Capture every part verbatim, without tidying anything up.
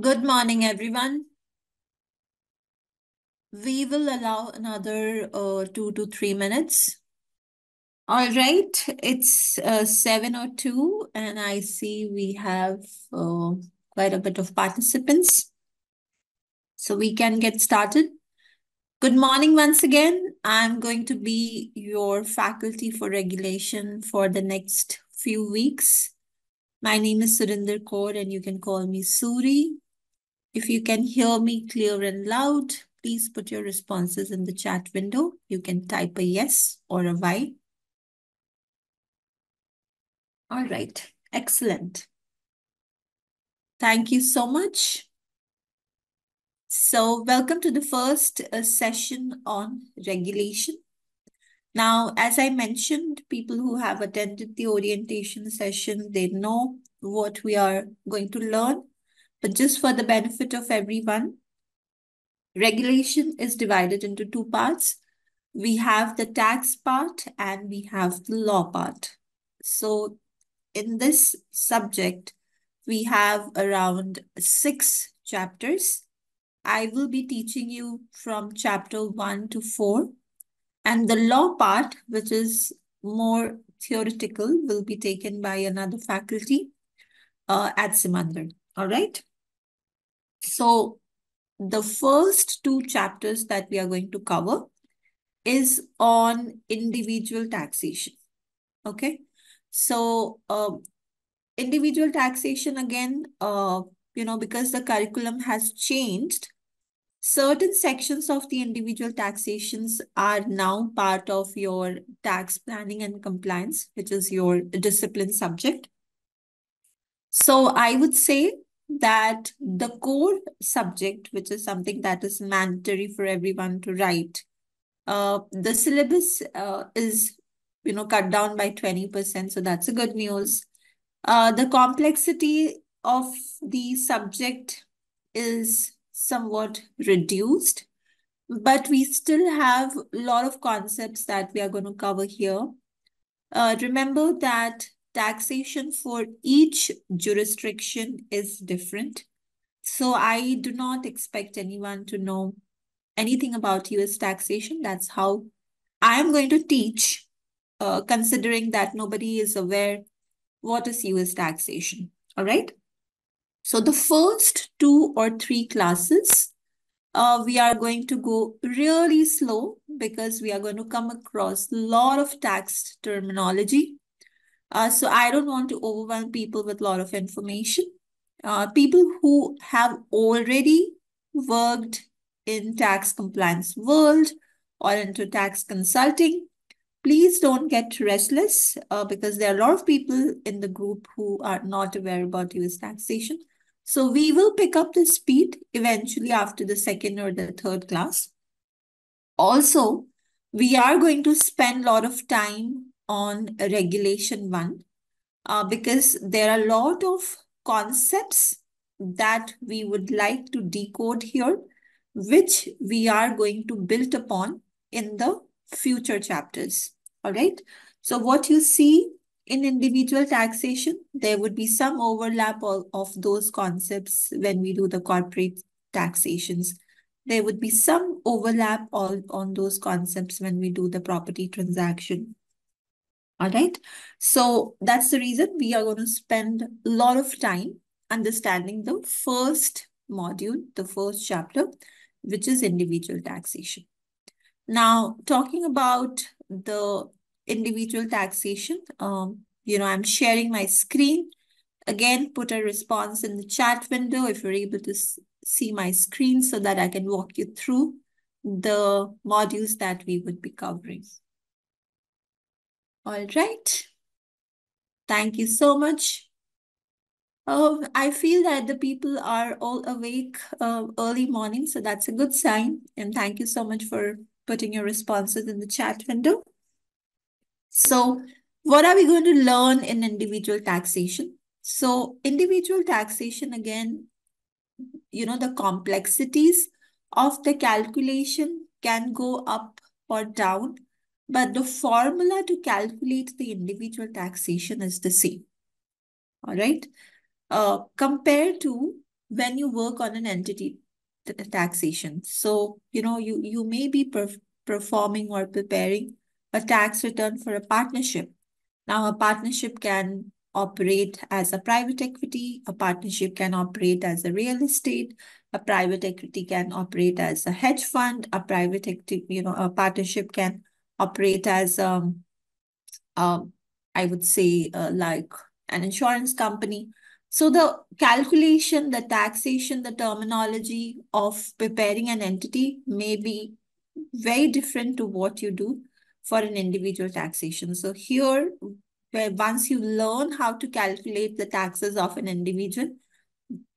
Good morning, everyone. We will allow another uh, two to three minutes. All right, it's uh, seven oh two, and I see we have uh, quite a bit of participants. So we can get started. Good morning once again. I'm going to be your faculty for regulation for the next few weeks. My name is Surinder Kaur, and you can call me Suri. If you can hear me clear and loud, please put your responses in the chat window. You can type a yes or a why. All right, excellent. Thank you so much. So welcome to the first uh, session on regulation. Now, as I mentioned, people who have attended the orientation session, they know what we are going to learn. But just for the benefit of everyone, regulation is divided into two parts. We have the tax part and we have the law part. So in this subject, we have around six chapters. I will be teaching you from chapter one to four, and the law part, which is more theoretical, will be taken by another faculty uh, at Simandhar. All right. So the first two chapters that we are going to cover is on individual taxation. Okay. So uh, individual taxation again, uh, you know, because the curriculum has changed, certain sections of the individual taxations are now part of your tax planning and compliance, which is your discipline subject. So I would say that the core subject, which is something that is mandatory for everyone to write, uh, the syllabus uh, is, you know, cut down by twenty percent. So that's a good news. Uh, the complexity of the subject is somewhat reduced, but we still have a lot of concepts that we are going to cover here. Uh, remember that taxation for each jurisdiction is different. So I do not expect anyone to know anything about U S taxation. That's how I am going to teach, uh, considering that nobody is aware what is U S taxation. All right. So the first two or three classes, uh, we are going to go really slow because we are going to come across a lot of tax terminology. Uh, so I don't want to overwhelm people with a lot of information. Uh, people who have already worked in tax compliance world or into tax consulting, please don't get restless uh, because there are a lot of people in the group who are not aware about U S taxation. So we will pick up the speed eventually after the second or the third class. Also, we are going to spend a lot of time on regulation one uh, because there are a lot of concepts that we would like to decode here, which we are going to build upon in the future chapters. All right. So what you see in individual taxation, there would be some overlap of those concepts when we do the corporate taxations. There would be some overlap all on those concepts when we do the property transaction. All right. So that's the reason we are going to spend a lot of time understanding the first module, the first chapter, which is individual taxation. Now, talking about the individual taxation. Um, you know, I'm sharing my screen. Again, put a response in the chat window if you're able to see my screen so that I can walk you through the modules that we would be covering. All right. Thank you so much. Oh, I feel that the people are all awake uh, early morning, so that's a good sign. And thank you so much for putting your responses in the chat window. So what are we going to learn in individual taxation? So individual taxation, again, you know, the complexities of the calculation can go up or down, but the formula to calculate the individual taxation is the same. All right. Uh, compared to when you work on an entity taxation. So, you know, you, you may be perf- performing or preparing a tax return for a partnership. Now, a partnership can operate as a private equity, a partnership can operate as a real estate, a private equity can operate as a hedge fund, a private equity, you know, a partnership can operate as, um, um, I would say, uh, like an insurance company. So the calculation, the taxation, the terminology of preparing an entity may be very different to what you do for an individual taxation. So here, where once you learn how to calculate the taxes of an individual,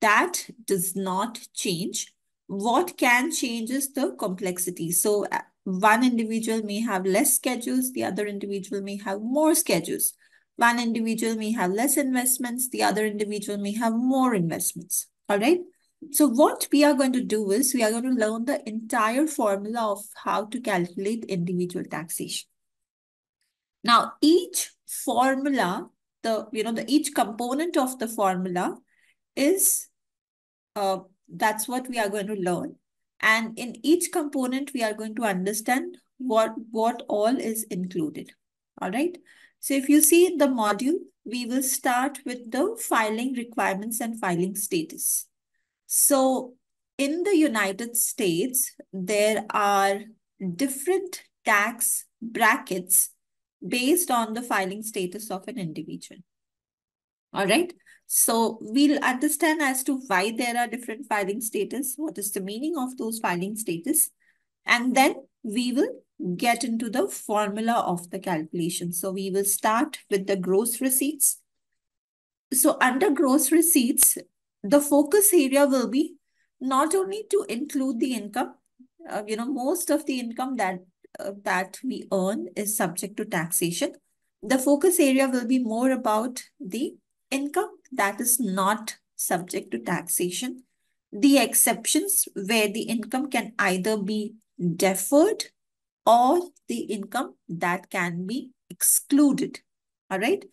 that does not change. What can change is the complexity. So one individual may have less schedules, the other individual may have more schedules. One individual may have less investments, the other individual may have more investments, all right? So what we are going to do is we are going to learn the entire formula of how to calculate individual taxation. Now, each formula, the, you know, the each component of the formula is, uh, that's what we are going to learn. And in each component, we are going to understand what, what all is included, all right? So if you see in the module, we will start with the filing requirements and filing status. So in the United States, there are different tax brackets based on the filing status of an individual. All right. So we'll understand as to why there are different filing status, what is the meaning of those filing status, and then we will get into the formula of the calculation. So we will start with the gross receipts. So under gross receipts, the focus area will be not only to include the income, uh, you know, most of the income that, uh, that we earn is subject to taxation. The focus area will be more about the income that is not subject to taxation, the exceptions where the income can either be deferred or the income that can be excluded, all right?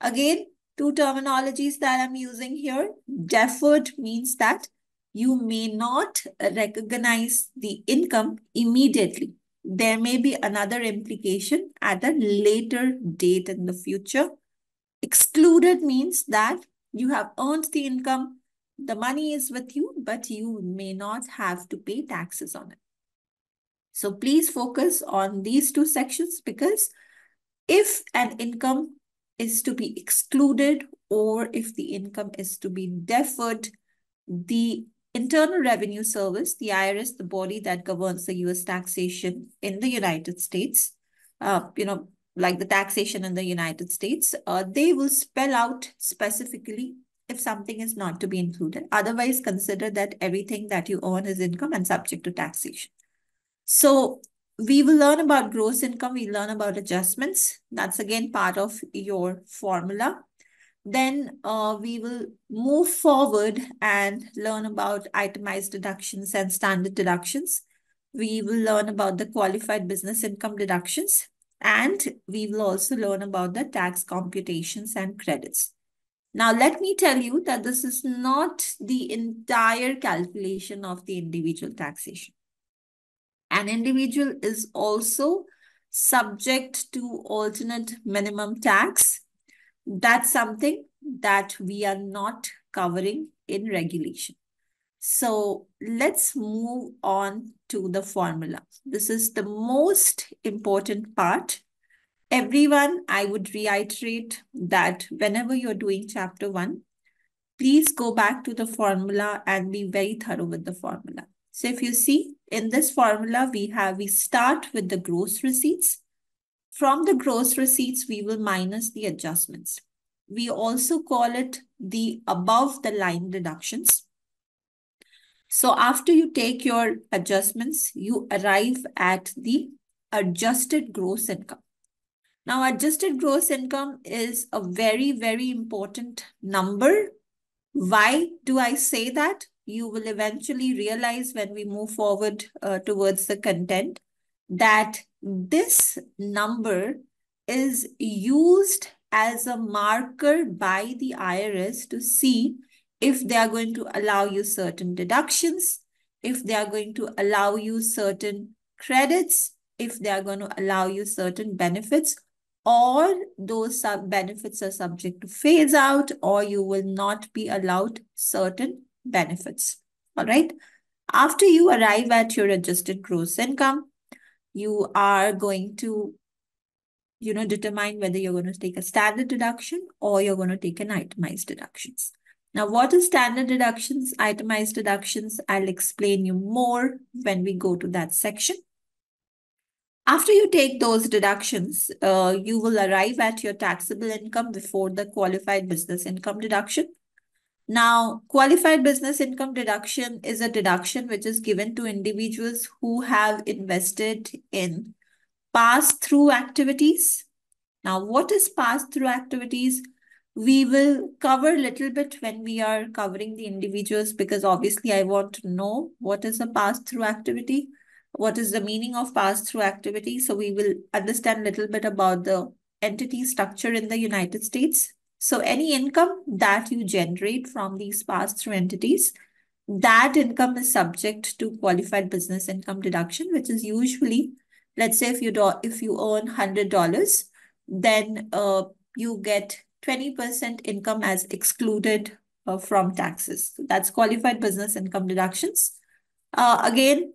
Again, two terminologies that I'm using here. Deferred means that you may not recognize the income immediately. There may be another implication at a later date in the future. Excluded means that you have earned the income, the money is with you, but you may not have to pay taxes on it. So please focus on these two sections, because if an income is to be excluded or if the income is to be deferred, the Internal Revenue Service, the I R S, the body that governs the U S taxation in the United States, uh, you know, like the taxation in the United States, uh, they will spell out specifically if something is not to be included. Otherwise, consider that everything that you earn is income and subject to taxation. So we will learn about gross income. We learn about adjustments. That's again part of your formula. Then uh, we will move forward and learn about itemized deductions and standard deductions. We will learn about the qualified business income deductions. And we will also learn about the tax computations and credits. Now, let me tell you that this is not the entire calculation of the individual taxation. An individual is also subject to alternate minimum tax. That's something that we are not covering in regulation. So let's move on to the formula. This is the most important part. Everyone, I would reiterate that whenever you're doing chapter one, please go back to the formula and be very thorough with the formula. So if you see, in this formula, we have, we start with the gross receipts. From the gross receipts, we will minus the adjustments. We also call it the above the line deductions. So after you take your adjustments, you arrive at the adjusted gross income. Now, adjusted gross income is a very, very important number. Why do I say that? You will eventually realize when we move forward uh, towards the content that this number is used as a marker by the I R S to see if they are going to allow you certain deductions, if they are going to allow you certain credits, if they are going to allow you certain benefits, or those sub benefits are subject to phase out, or you will not be allowed certain benefits. All right. After you arrive at your adjusted gross income, you are going to, you know, determine whether you're going to take a standard deduction or you're going to take an itemized deductions. Now, what is standard deductions, itemized deductions? I'll explain you more when we go to that section. After you take those deductions, uh, you will arrive at your taxable income before the qualified business income deduction. Now, qualified business income deduction is a deduction which is given to individuals who have invested in pass-through activities. Now, what is pass-through activities? We will cover a little bit when we are covering the individuals, because obviously I want to know what is a pass-through activity. What is the meaning of pass-through activity? So we will understand a little bit about the entity structure in the United States. So any income that you generate from these pass-through entities, that income is subject to qualified business income deduction, which is usually, let's say if you do, if you earn one hundred dollars, then uh, you get twenty percent income as excluded uh, from taxes. So that's qualified business income deductions. Uh, again,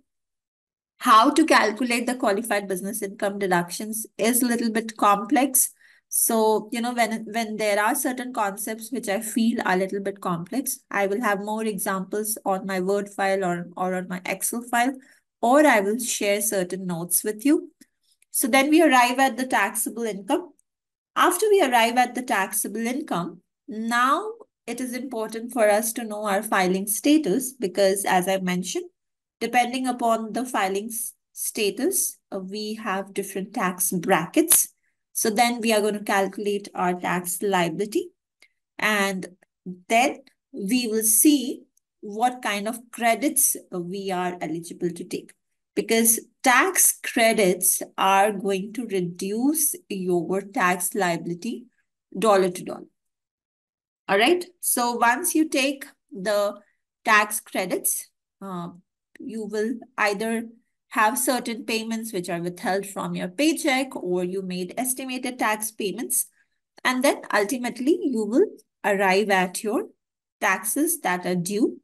how to calculate the qualified business income deductions is a little bit complex. So, you know, when, when there are certain concepts which I feel are a little bit complex, I will have more examples on my Word file or, or on my Excel file, or I will share certain notes with you. So then we arrive at the taxable income. After we arrive at the taxable income, now it is important for us to know our filing status, because as I mentioned, depending upon the filing status, we have different tax brackets. So then we are going to calculate our tax liability. And then we will see what kind of credits we are eligible to take, because tax credits are going to reduce your tax liability dollar to dollar. All right. So once you take the tax credits, uh, you will either have certain payments which are withheld from your paycheck, or you made estimated tax payments. And then ultimately you will arrive at your taxes that are due,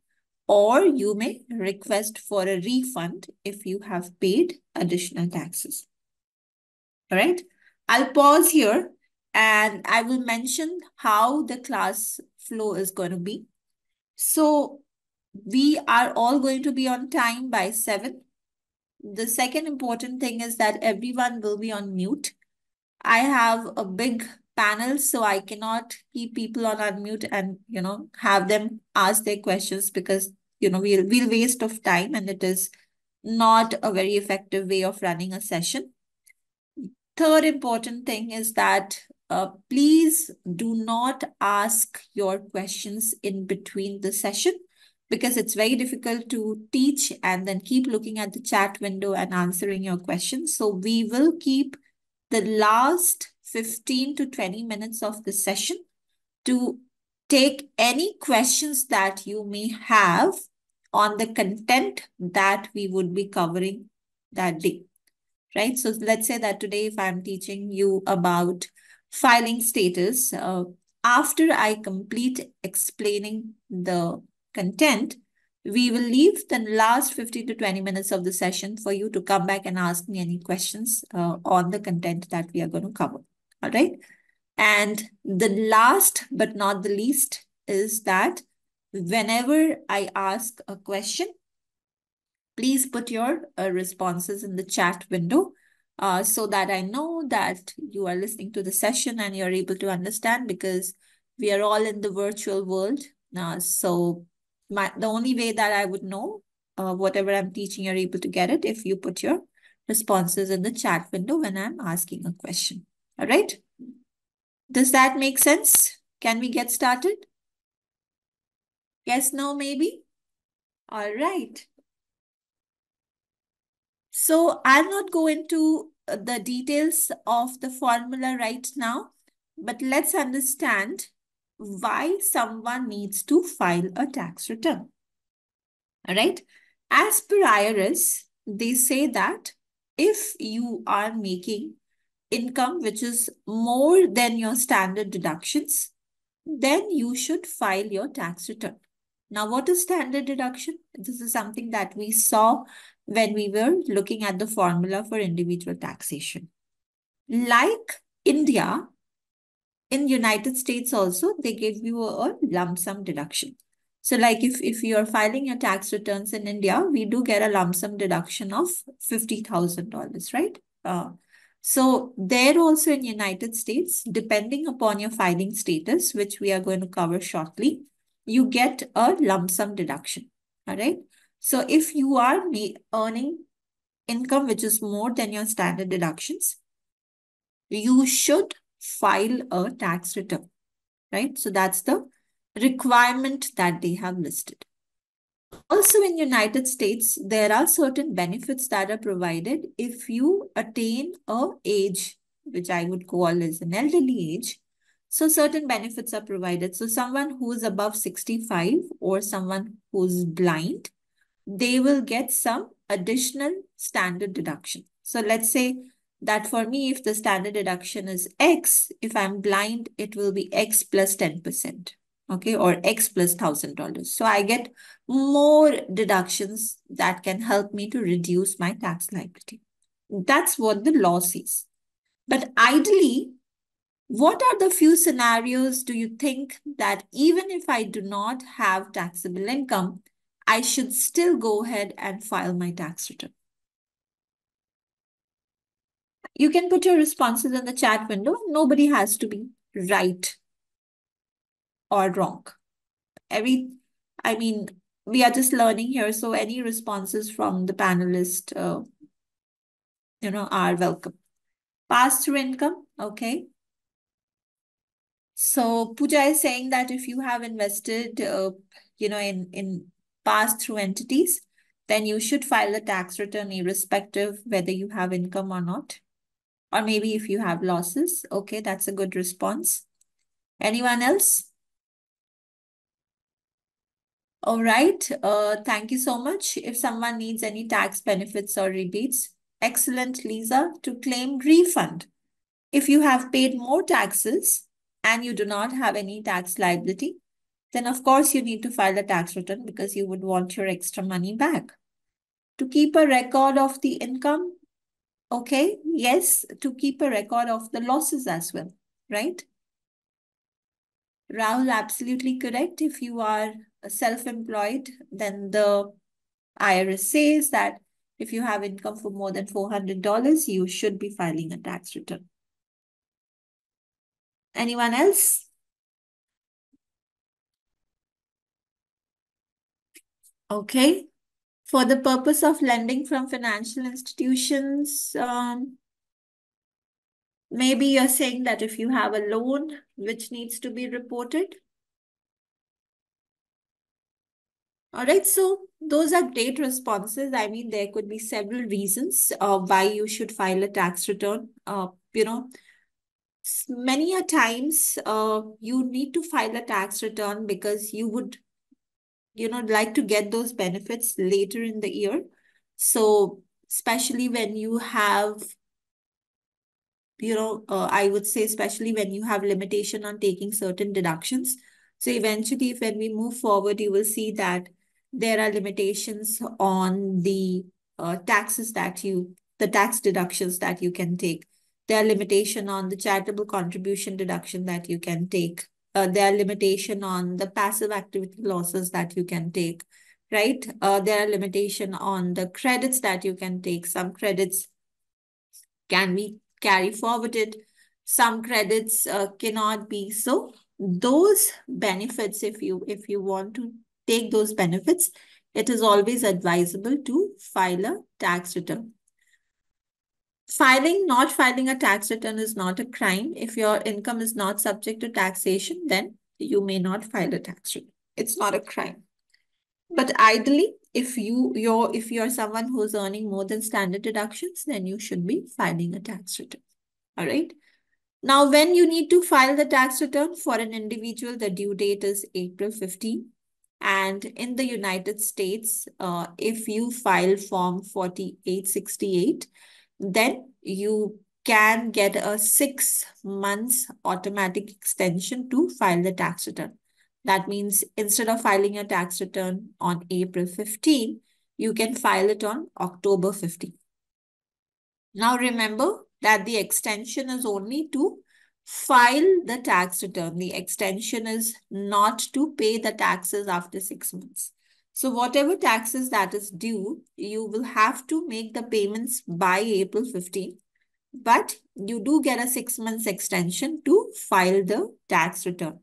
or you may request for a refund if you have paid additional taxes. All right. I'll pause here and I will mention how the class flow is going to be. So we are all going to be on time by seven. The second important thing is that everyone will be on mute. I have a big panel, so I cannot keep people on unmute and, you know, have them ask their questions, because, you know, we'll, we'll waste of time and it is not a very effective way of running a session. Third important thing is that uh, please do not ask your questions in between the session, because it's very difficult to teach and then keep looking at the chat window and answering your questions. So we will keep the last fifteen to twenty minutes of the session to take any questions that you may have on the content that we would be covering that day, right? So let's say that today, if I'm teaching you about filing status, uh, after I complete explaining the content, we will leave the last fifteen to twenty minutes of the session for you to come back and ask me any questions uh, on the content that we are going to cover. All right. And the last but not the least is that whenever I ask a question, please put your uh, responses in the chat window uh, so that I know that you are listening to the session and you're able to understand, because we are all in the virtual world. Uh, so My, the only way that I would know uh, whatever I'm teaching, you're able to get it if you put your responses in the chat window when I'm asking a question. All right. Does that make sense? Can we get started? Yes, no, maybe. All right. So I'll not go into the details of the formula right now, but let's understand why someone needs to file a tax return. All right. As per I R S, they say that if you are making income which is more than your standard deductions, then you should file your tax return. Now, what is standard deduction? This is something that we saw when we were looking at the formula for individual taxation. Like India, in United States also, they give you a, a lump sum deduction. So like if, if you're filing your tax returns in India, we do get a lump sum deduction of fifty thousand dollars, right? Uh, so there also in United States, depending upon your filing status, which we are going to cover shortly, you get a lump sum deduction, all right? So if you are earning income which is more than your standard deductions, you should file a tax return, right? So that's the requirement that they have listed. Also in United States, there are certain benefits that are provided if you attain a age, which I would call as an elderly age. So certain benefits are provided. So someone who is above sixty-five or someone who's blind, they will get some additional standard deduction. So let's say that for me, if the standard deduction is X, if I'm blind, it will be X plus ten percent. Okay, or X plus one thousand dollars. So I get more deductions that can help me to reduce my tax liability. That's what the law says. But ideally, what are the few scenarios do you think that even if I do not have taxable income, I should still go ahead and file my tax return? You can put your responses in the chat window. Nobody has to be right or wrong. Every, I mean, we are just learning here. So any responses from the panelist, uh, you know, are welcome. Pass-through income, okay. So Pooja is saying that if you have invested, uh, you know, in, in pass-through entities, then you should file the tax return irrespective whether you have income or not. Or maybe if you have losses, okay, that's a good response. Anyone else? All right. Uh, thank you so much. If someone needs any tax benefits or rebates, excellent, Lisa, to claim refund. If you have paid more taxes and you do not have any tax liability, then of course you need to file a tax return because you would want your extra money back. To keep a record of the income, okay, yes, to keep a record of the losses as well, right? Rahul, absolutely correct. If you are self-employed, then the I R S says that if you have income for more than four hundred dollars, you should be filing a tax return. Anyone else? Okay. For the purpose of lending from financial institutions, um, maybe you're saying that if you have a loan which needs to be reported. All right, so those are great responses. I mean, there could be several reasons uh, why you should file a tax return. Uh, you know, many a times uh, you need to file a tax return because you would, you know, like to get those benefits later in the year. So especially when you have, you know, uh, I would say especially when you have limitation on taking certain deductions. So eventually, when we move forward, you will see that there are limitations on the uh, taxes that you, the tax deductions that you can take. There are limitation on the charitable contribution deduction that you can take. Uh, there are limitation on the passive activity losses that you can take, right? Uh, there are limitation on the credits that you can take. Some credits can be carry forwarded. Some credits uh, cannot be so. Those benefits, if you if you want to take those benefits, it is always advisable to file a tax return. Filing, not filing a tax return is not a crime. If your income is not subject to taxation, then you may not file a tax return. It's not a crime. But ideally, if you you're if you're someone who's earning more than standard deductions, then you should be filing a tax return. All right. Now, when you need to file the tax return for an individual, the due date is April fifteenth. And in the United States, uh, if you file Form forty-eight sixty-eight, then you can get a six months automatic extension to file the tax return. That means instead of filing your tax return on April fifteenth, you can file it on October fifteenth. Now remember that the extension is only to file the tax return. The extension is not to pay the taxes after six months. So whatever taxes that is due, you will have to make the payments by April fifteenth. But you do get a six months extension to file the tax return.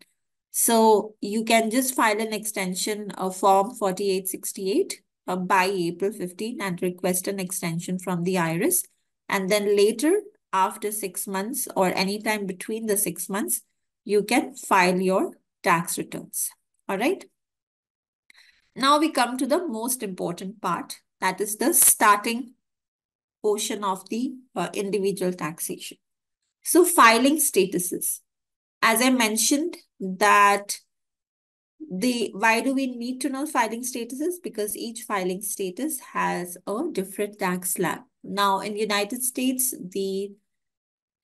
So you can just file an extension of Form forty-eight sixty-eight uh, by April fifteenth and request an extension from the I R S. And then later, after six months or anytime between the six months, you can file your tax returns. All right. Now we come to the most important part, that is the starting portion of the uh, individual taxation. So filing statuses. As I mentioned that the, why do we need to know filing statuses? Because each filing status has a different tax slab. Now in the United States, the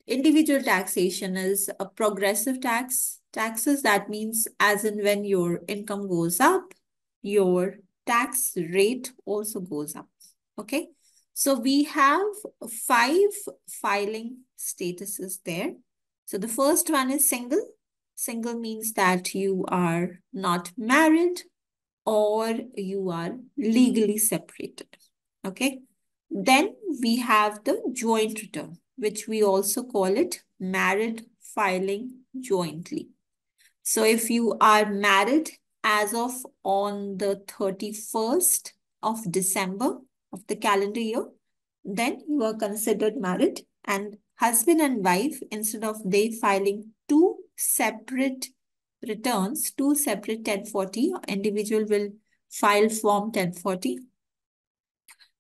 individual taxation is a progressive tax taxes. That means as in when your income goes up, your tax rate also goes up. Okay. So we have five filing statuses there. So the first one is single. Single means that you are not married or you are legally separated. Okay. Then we have the joint return, which we also call it married filing jointly. So if you are married as of on the thirty-first of December of the calendar year, then you are considered married, and husband and wife, instead of they filing two separate returns, two separate ten forty, individual will file Form ten forty.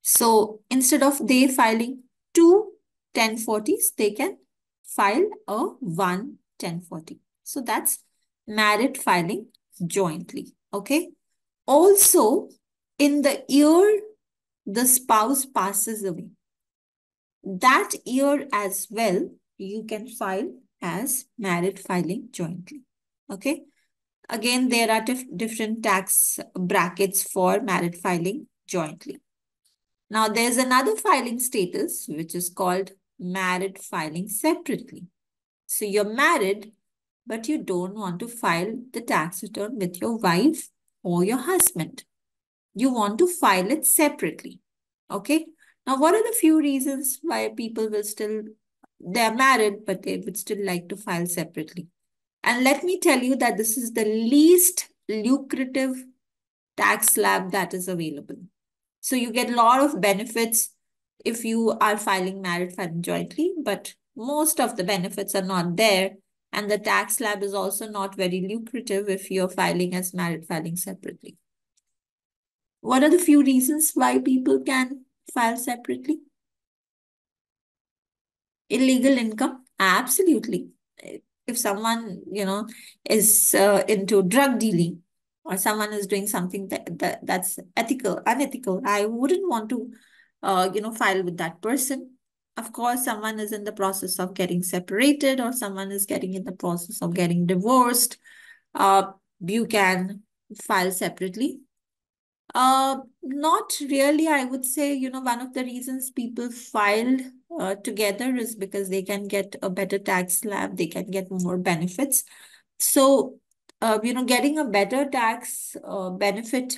So instead of they filing two ten forties, they can file a one ten forty. So that's married filing jointly. Okay. Also, in the year the spouse passes away, that year as well, you can file as married filing jointly. Okay. Again, there are dif- different tax brackets for married filing jointly. Now, there's another filing status, which is called married filing separately. So you're married, but you don't want to file the tax return with your wife or your husband. You want to file it separately. Okay. Now, what are the few reasons why people will still, they're married, but they would still like to file separately? And let me tell you that this is the least lucrative tax slab that is available. So you get a lot of benefits if you are filing married filing jointly, but most of the benefits are not there. And the tax slab is also not very lucrative if you're filing as married filing separately. What are the few reasons why people can file separately? Illegal income? Absolutely. If someone, you know, is uh, into drug dealing, or someone is doing something that, that that's ethical, unethical, I wouldn't want to, uh, you know, file with that person. Of course, someone is in the process of getting separated, or someone is getting in the process of getting divorced. Uh, you can file separately. Uh, not really, I would say, you know, one of the reasons people file uh, together is because they can get a better tax slab, they can get more benefits. So, Uh, you know, getting a better tax uh, benefit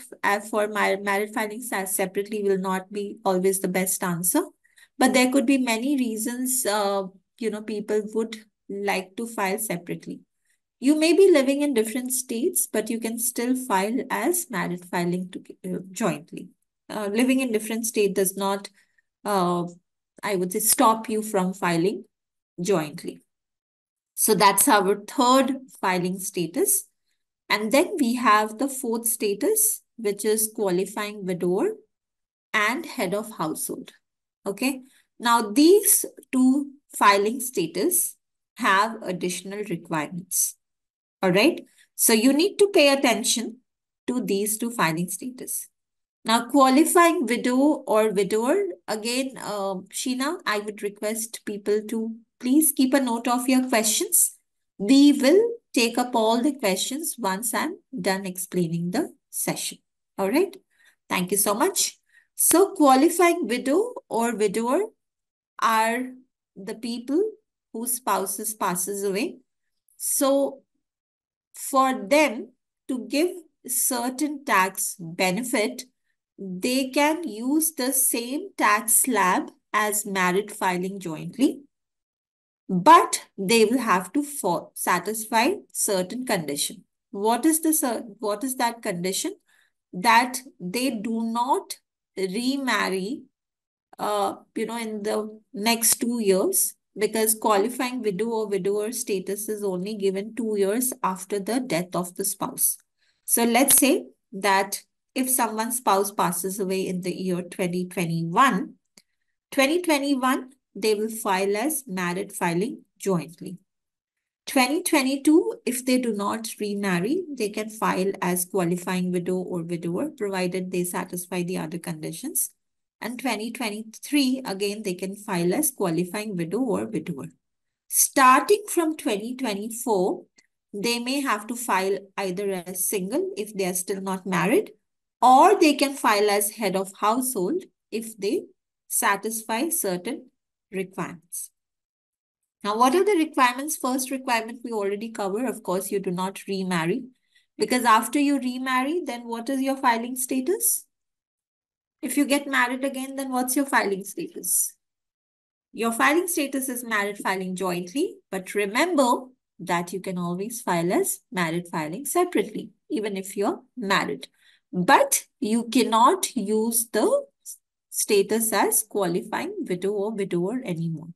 for my married filing separately will not be always the best answer. But there could be many reasons, uh, you know, people would like to file separately. You may be living in different states, but you can still file as married filing to, uh, jointly. Uh, living in different state does not, uh, I would say, stop you from filing jointly. So that's our third filing status. And then we have the fourth status, which is qualifying widower and head of household. Okay. Now, these two filing status have additional requirements. All right. So you need to pay attention to these two filing status. Now, qualifying widow or widower, again, uh, Sheena, I would request people to please keep a note of your questions. We will take up all the questions once I'm done explaining the session. All right. Thank you so much. So qualifying widow or widower are the people whose spouses passes away. So for them to give certain tax benefit, they can use the same tax slab as married filing jointly, but they will have to for satisfy certain condition. What is the what is that condition? That they do not remarry, uh, you know, in the next two years because qualifying widow or widower status is only given two years after the death of the spouse. So let's say that if someone's spouse passes away in the year twenty twenty-one, twenty twenty-one, they will file as married filing jointly. twenty twenty-two, if they do not remarry, they can file as qualifying widow or widower, provided they satisfy the other conditions. And twenty twenty-three, again, they can file as qualifying widow or widower. Starting from twenty twenty-four, they may have to file either as single if they are still not married, or they can file as head of household if they satisfy certain requirements. Now, what are the requirements? First requirement we already covered. Of course, you do not remarry because after you remarry, then what is your filing status? If you get married again, then what's your filing status? Your filing status is married filing jointly, but remember that you can always file as married filing separately, even if you're married. But you cannot use the status as qualifying widow or widower anymore.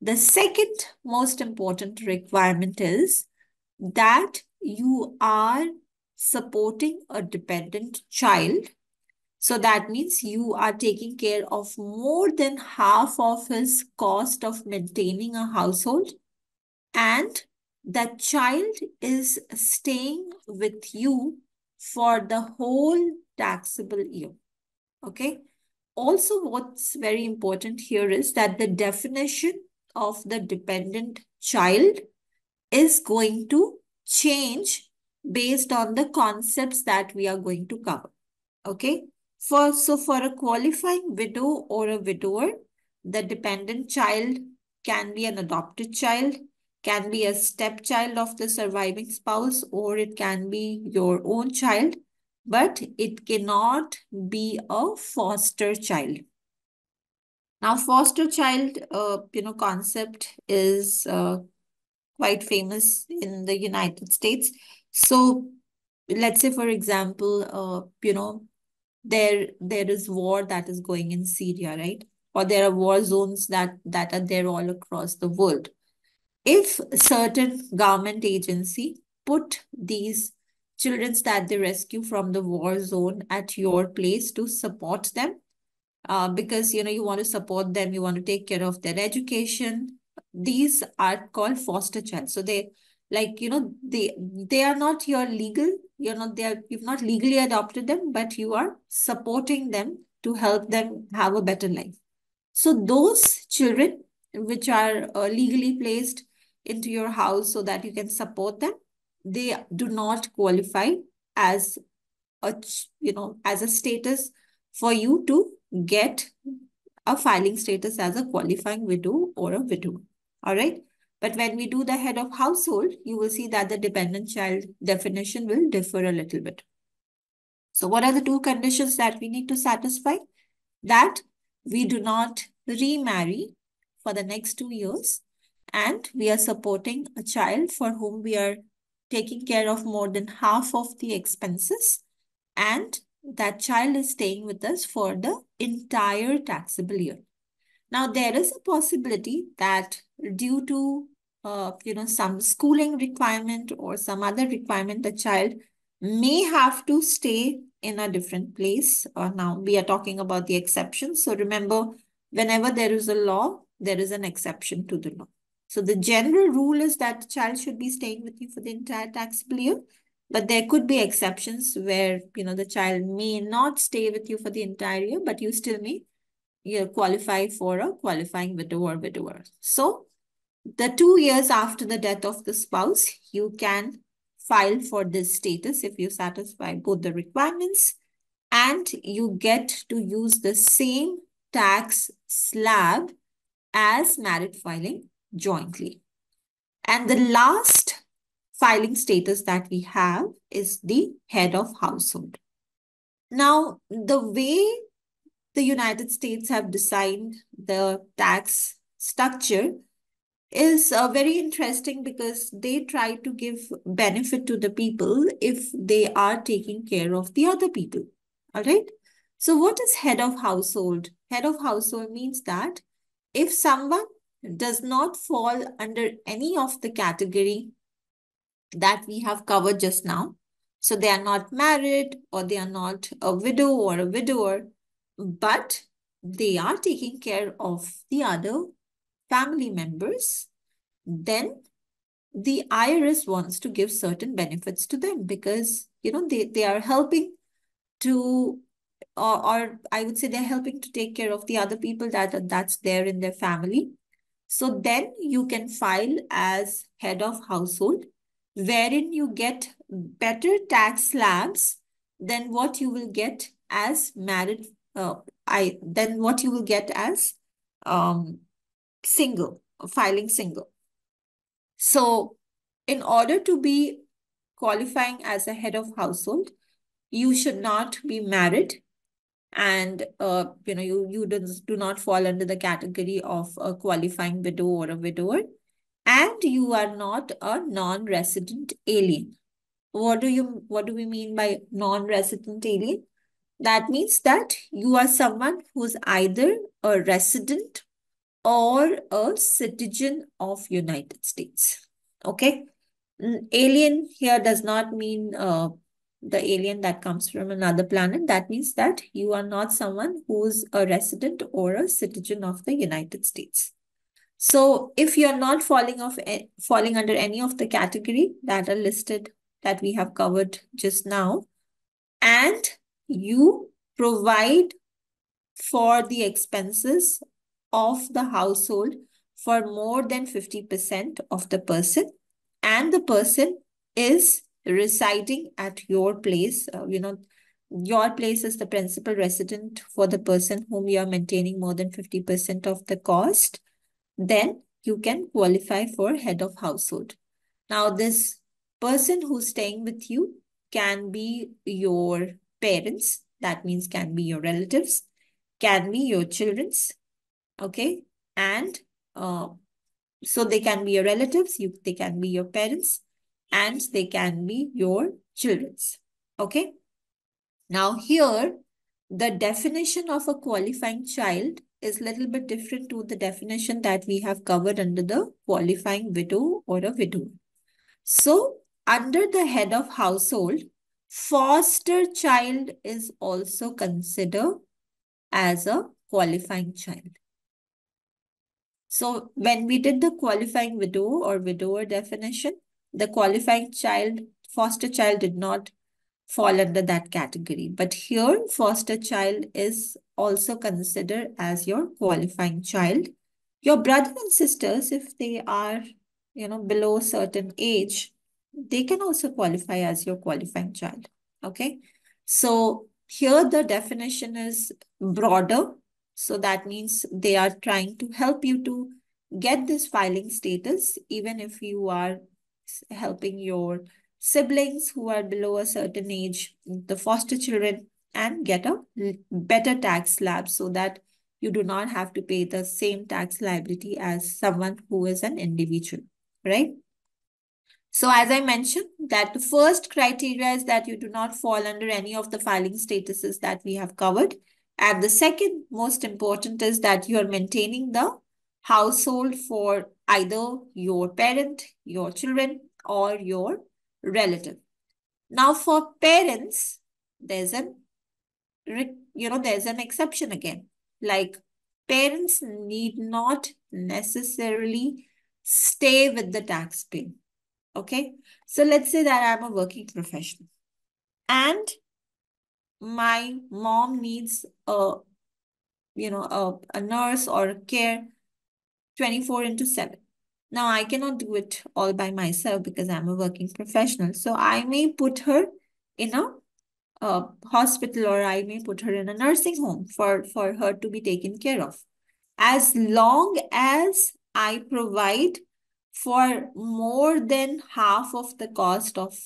The second most important requirement is that you are supporting a dependent child. So that means you are taking care of more than half of his cost of maintaining a household, and that child is staying with you for the whole taxable year. Okay. Also, what's very important here is that the definition of the dependent child is going to change based on the concepts that we are going to cover. Okay. For, so for a qualifying widow or a widower, the dependent child can be an adopted child, can be a stepchild of the surviving spouse, or it can be your own child, but it cannot be a foster child. Now, foster child, uh, you know, concept is uh, quite famous in the United States. So let's say, for example, uh, you know, there, there is war that is going in Syria, right? Or there are war zones that, that are there all across the world. If a certain government agency put these children that they rescue from the war zone at your place to support them, uh, because, you know, you want to support them, you want to take care of their education, these are called foster child. So they, like, you know, they, they are not your legal, you know, they are, you've not legally adopted them, but you are supporting them to help them have a better life. So those children, which are uh, legally placed into your house so that you can support them, they do not qualify as a, you know, as a status for you to get a filing status as a qualifying widow or a widow. All right. But when we do the head of household, you will see that the dependent child definition will differ a little bit. So what are the two conditions that we need to satisfy? That we do not remarry for the next two years, and we are supporting a child for whom we are taking care of more than half of the expenses, and that child is staying with us for the entire taxable year. Now, there is a possibility that due to uh, you know, some schooling requirement or some other requirement, the child may have to stay in a different place. Or now we are talking about the exceptions. So remember, whenever there is a law, there is an exception to the law. So the general rule is that the child should be staying with you for the entire taxable year, but there could be exceptions where, you know, the child may not stay with you for the entire year, but you still may you qualify for a qualifying widow or widower. So the two years after the death of the spouse, you can file for this status if you satisfy both the requirements, and you get to use the same tax slab as married filing jointly. And the last filing status that we have is the head of household. Now, the way the United States have designed the tax structure is uh, very interesting, because they try to give benefit to the people if they are taking care of the other people. All right. So what is head of household? Head of household means that if someone does not fall under any of the category that we have covered just now, so they are not married or they are not a widow or a widower, but they are taking care of the other family members, then the I R S wants to give certain benefits to them, because, you know, they, they are helping to, or, or I would say they're helping to take care of the other people that that's there in their family. So then you can file as head of household, wherein you get better tax slabs than what you will get as married, uh, I than what you will get as um, single, filing single. So in order to be qualifying as a head of household, you should not be married, and uh, you know, you, you do, do not fall under the category of a qualifying widow or a widower, and you are not a non-resident alien. What do you, what do we mean by non-resident alien? That means that you are someone who's either a resident or a citizen of United States. Okay, alien here does not mean uh, the alien that comes from another planet. That means that you are not someone who's a resident or a citizen of the United States. So if you're not falling off, falling under any of the category that are listed that we have covered just now, and you provide for the expenses of the household for more than fifty percent of the person, and the person is residing at your place, uh, you know, your place is the principal resident for the person whom you are maintaining more than fifty percent of the cost, then you can qualify for head of household. Now, this person who's staying with you can be your parents, that means can be your relatives, can be your children's, okay, and uh, so they can be your relatives, you, they can be your parents, and they can be your children's. Okay. Now here, the definition of a qualifying child is a little bit different to the definition that we have covered under the qualifying widow or a widow. So under the head of household, foster child is also considered as a qualifying child. So when we did the qualifying widow or widower definition, the qualifying child, foster child did not fall under that category. But here, foster child is also considered as your qualifying child. Your brother and sisters, if they are, you know, below a certain age, they can also qualify as your qualifying child. Okay. So here the definition is broader. So that means they are trying to help you to get this filing status, even if you are helping your siblings who are below a certain age, the foster children, and get a better tax slab so that you do not have to pay the same tax liability as someone who is an individual, right? So as I mentioned, that the first criteria is that you do not fall under any of the filing statuses that we have covered. And the second most important is that you are maintaining the household for either your parent, your children, or your relative. Now for parents, there's an, you know, there's an exception again. Like, parents need not necessarily stay with the taxpayer. Okay. So let's say that I'm a working professional and my mom needs a, you know, a, a nurse or a care twenty-four into seven. Now I cannot do it all by myself because I'm a working professional. So I may put her in a, a hospital or I may put her in a nursing home for, for her to be taken care of. As long as I provide for more than half of the cost of,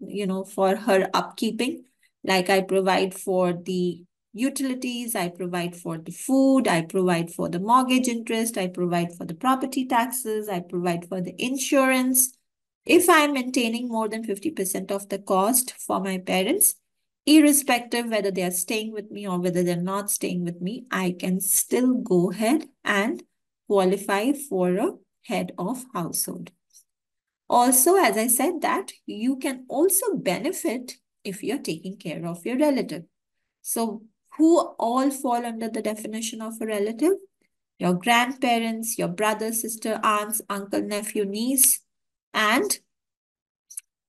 you know, for her upkeeping, like I provide for the utilities, I provide for the food, I provide for the mortgage interest, I provide for the property taxes, I provide for the insurance. If I'm maintaining more than fifty percent of the cost for my parents, irrespective whether they are staying with me or whether they're not staying with me, I can still go ahead and qualify for a head of household. Also, as I said that, you can also benefit if you're taking care of your relative. So who all fall under the definition of a relative? Your grandparents, your brother, sister, aunts, uncle, nephew, niece, and,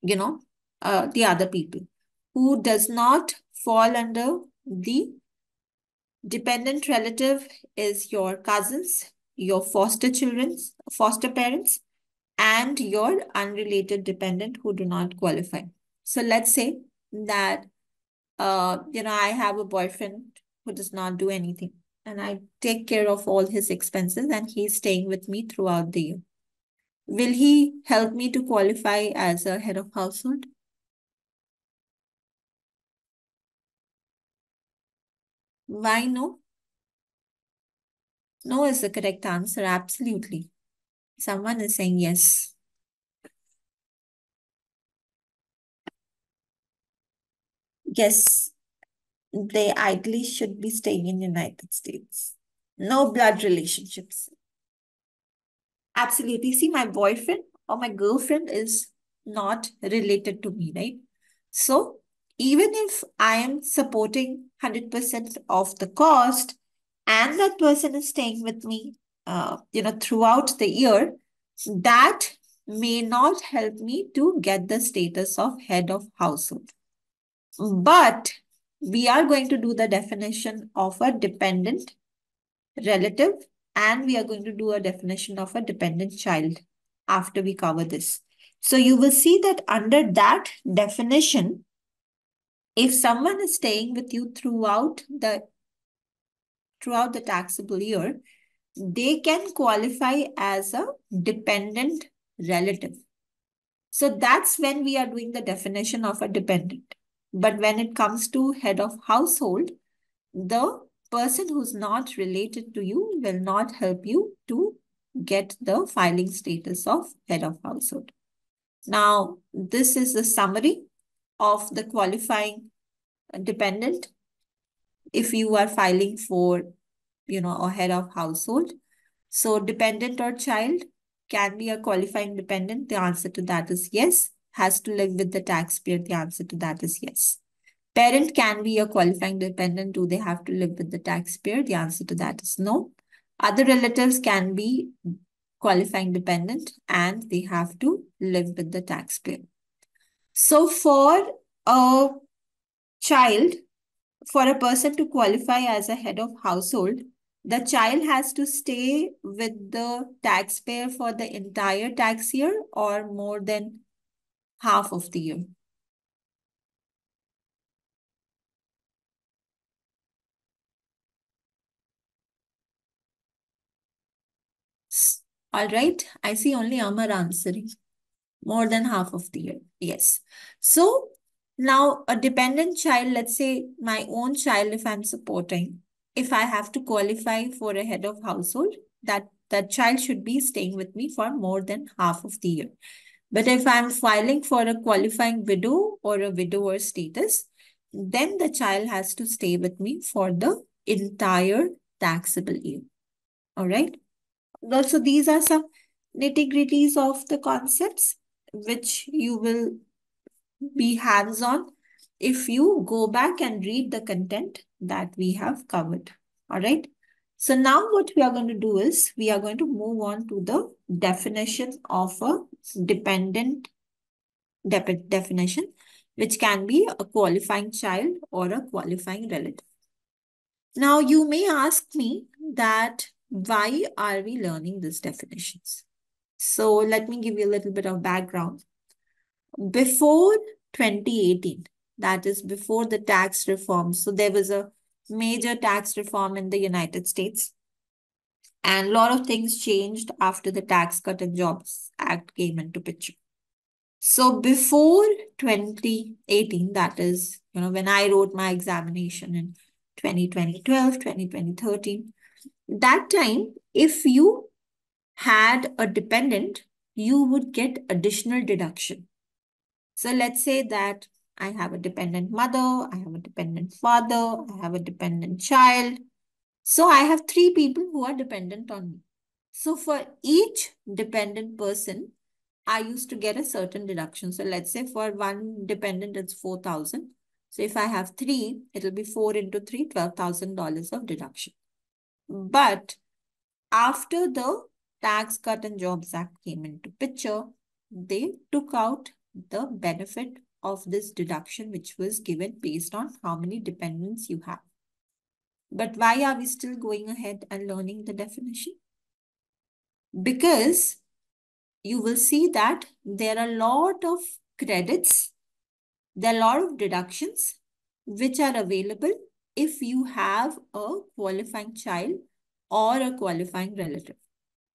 you know, uh, the other people who does not fall under the dependent relative is your cousins, your foster children, foster parents, and your unrelated dependent who do not qualify. So let's say that, uh, you know, I have a boyfriend who does not do anything and I take care of all his expenses and he's staying with me throughout the year. Will he help me to qualify as a head of household? Why no? No is the correct answer. Absolutely. Someone is saying yes. Yes, they ideally should be staying in the United States. No blood relationships. Absolutely. See, my boyfriend or my girlfriend is not related to me, right? So even if I am supporting one hundred percent of the cost and that person is staying with me, uh, you know, throughout the year, that may not help me to get the status of head of household. But we are going to do the definition of a dependent relative and we are going to do a definition of a dependent child after we cover this. So you will see that under that definition, if someone is staying with you throughout the throughout the taxable year, they can qualify as a dependent relative. So that's when we are doing the definition of a dependent. But when it comes to head of household, the person who's not related to you will not help you to get the filing status of head of household. Now, this is the summary of the qualifying dependent if you are filing for, you know, a head of household. So dependent or child can be a qualifying dependent. The answer to that is yes. Has to live with the taxpayer, the answer to that is yes. Parent can be a qualifying dependent. Do they have to live with the taxpayer? The answer to that is no. Other relatives can be qualifying dependent and they have to live with the taxpayer. So for a child, for a person to qualify as a head of household, the child has to stay with the taxpayer for the entire tax year or more than half of the year. All right. I see only Amar answering. More than half of the year. Yes. So now a dependent child, let's say my own child, if I'm supporting, if I have to qualify for a head of household, that, that child should be staying with me for more than half of the year. But if I'm filing for a qualifying widow or a widower status, then the child has to stay with me for the entire taxable year. All right. Also, these are some nitty-gritties of the concepts which you will be hands-on if you go back and read the content that we have covered. All right. So now what we are going to do is we are going to move on to the definition of a dependent de- definition, which can be a qualifying child or a qualifying relative. Now you may ask me that why are we learning these definitions? So let me give you a little bit of background. Before twenty eighteen, that is before the tax reform, so there was a major tax reform in the United States. And a lot of things changed after the Tax Cut and Jobs Act came into picture. So before twenty eighteen, that is, you know, when I wrote my examination in twenty twelve, twenty thirteen, that time, if you had a dependent, you would get additional deduction. So let's say that I have a dependent mother, I have a dependent father, I have a dependent child. So I have three people who are dependent on me. So for each dependent person, I used to get a certain deduction. So let's say for one dependent, it's four thousand. So if I have three, it'll be four into three, twelve thousand dollars of deduction. But after the Tax Cut and Jobs Act came into picture, they took out the benefit of this deduction, which was given based on how many dependents you have. But why are we still going ahead and learning the definition? Because you will see that there are a lot of credits, there are a lot of deductions which are available if you have a qualifying child or a qualifying relative.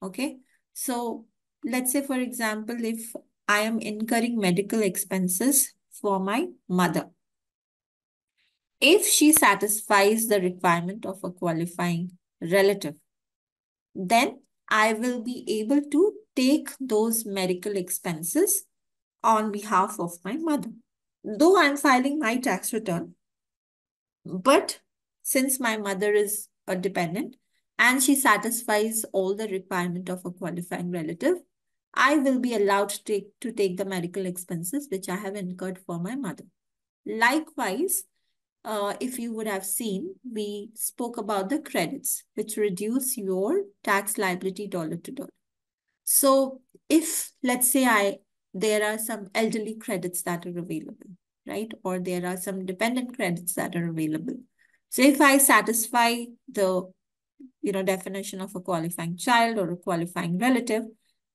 Okay, so let's say, for example, if I am incurring medical expenses for my mother, if she satisfies the requirement of a qualifying relative, then I will be able to take those medical expenses on behalf of my mother. Though I'm filing my tax return, but since my mother is a dependent and she satisfies all the requirement of a qualifying relative, I will be allowed to take, to take the medical expenses which I have incurred for my mother. Likewise, uh, if you would have seen, we spoke about the credits which reduce your tax liability dollar to dollar. So if, let's say, I there are some elderly credits that are available, right? Or there are some dependent credits that are available. So if I satisfy the, you know, definition of a qualifying child or a qualifying relative,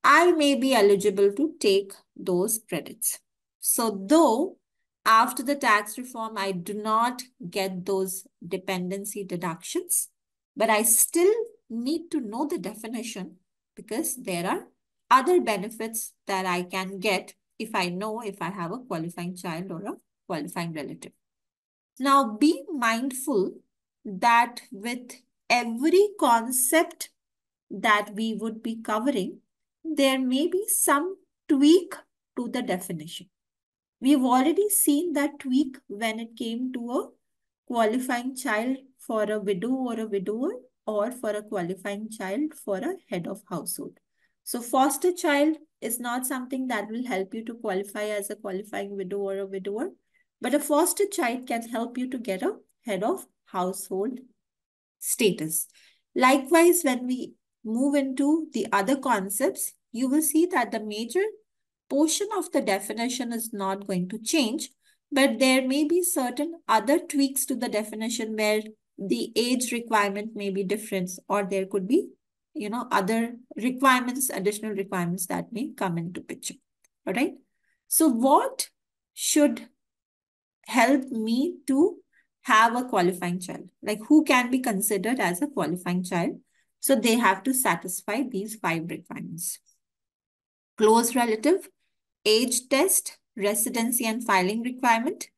I may be eligible to take those credits. So though after the tax reform, I do not get those dependency deductions, but I still need to know the definition because there are other benefits that I can get if I know if I have a qualifying child or a qualifying relative. Now be mindful that with every concept that we would be covering, there may be some tweak to the definition. We've already seen that tweak when it came to a qualifying child for a widow or a widower, or for a qualifying child for a head of household. So foster child is not something that will help you to qualify as a qualifying widow or a widower, but a foster child can help you to get a head of household status. Likewise, when we move into the other concepts, you will see that the major portion of the definition is not going to change, but there may be certain other tweaks to the definition where the age requirement may be different, or there could be, you know, other requirements, additional requirements that may come into picture. All right. So what should help me to have a qualifying child? Like, who can be considered as a qualifying child? So they have to satisfy these five requirements: close relative, age test, residency and filing requirement,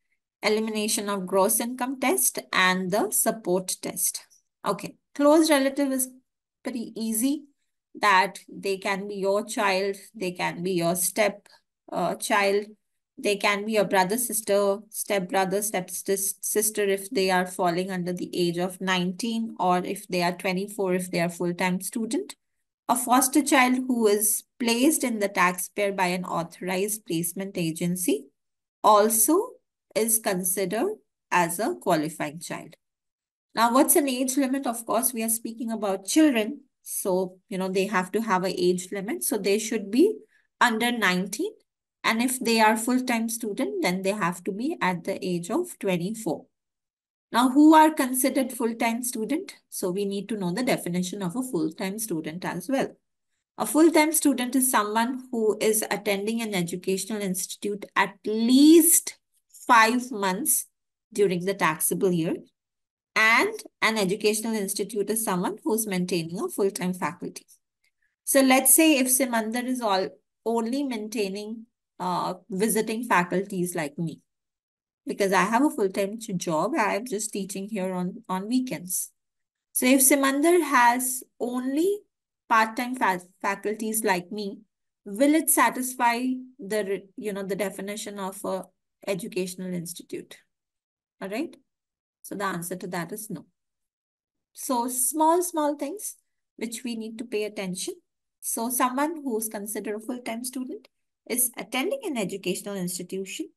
elimination of gross income test, and the support test. Okay. Close relative is pretty easy, that they can be your child, they can be your step uh, child, they can be your brother, sister, step brother, step sister if they are falling under the age of nineteen, or if they are twenty-four, if they are full-time student. A foster child who is placed in the taxpayer by an authorized placement agency also is considered as a qualifying child. Now, what's an age limit? Of course, we are speaking about children. So, you know, they have to have an age limit. So they should be under nineteen. And if they are full-time student, then they have to be at the age of twenty-four. Now, who are considered full-time student? So we need to know the definition of a full-time student as well. A full-time student is someone who is attending an educational institute at least five months during the taxable year. And an educational institute is someone who's maintaining a full-time faculty. So let's say if Simandhar is all only maintaining uh, visiting faculties like me, because I have a full-time job, I'm just teaching here on, on weekends. So if Simandhar has only part-time fa faculties like me, will it satisfy the, you know, the definition of a educational institute? All right. So the answer to that is no. So small, small things which we need to pay attention. So someone who's considered a full-time student is attending an educational institution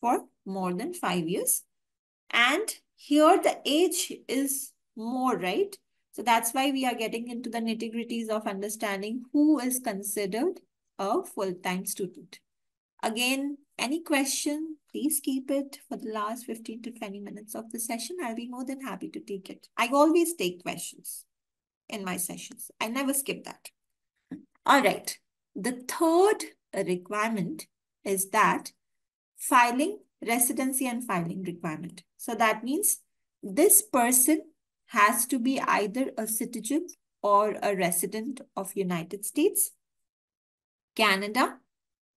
for more than five years. And here the age is more, right? So that's why we are getting into the nitty-gritties of understanding who is considered a full-time student. Again, any question, please keep it for the last fifteen to twenty minutes of the session. I'll be more than happy to take it. I always take questions in my sessions. I never skip that. All right. The third requirement is that filing, residency and filing requirement. So that means this person has to be either a citizen or a resident of United States, Canada,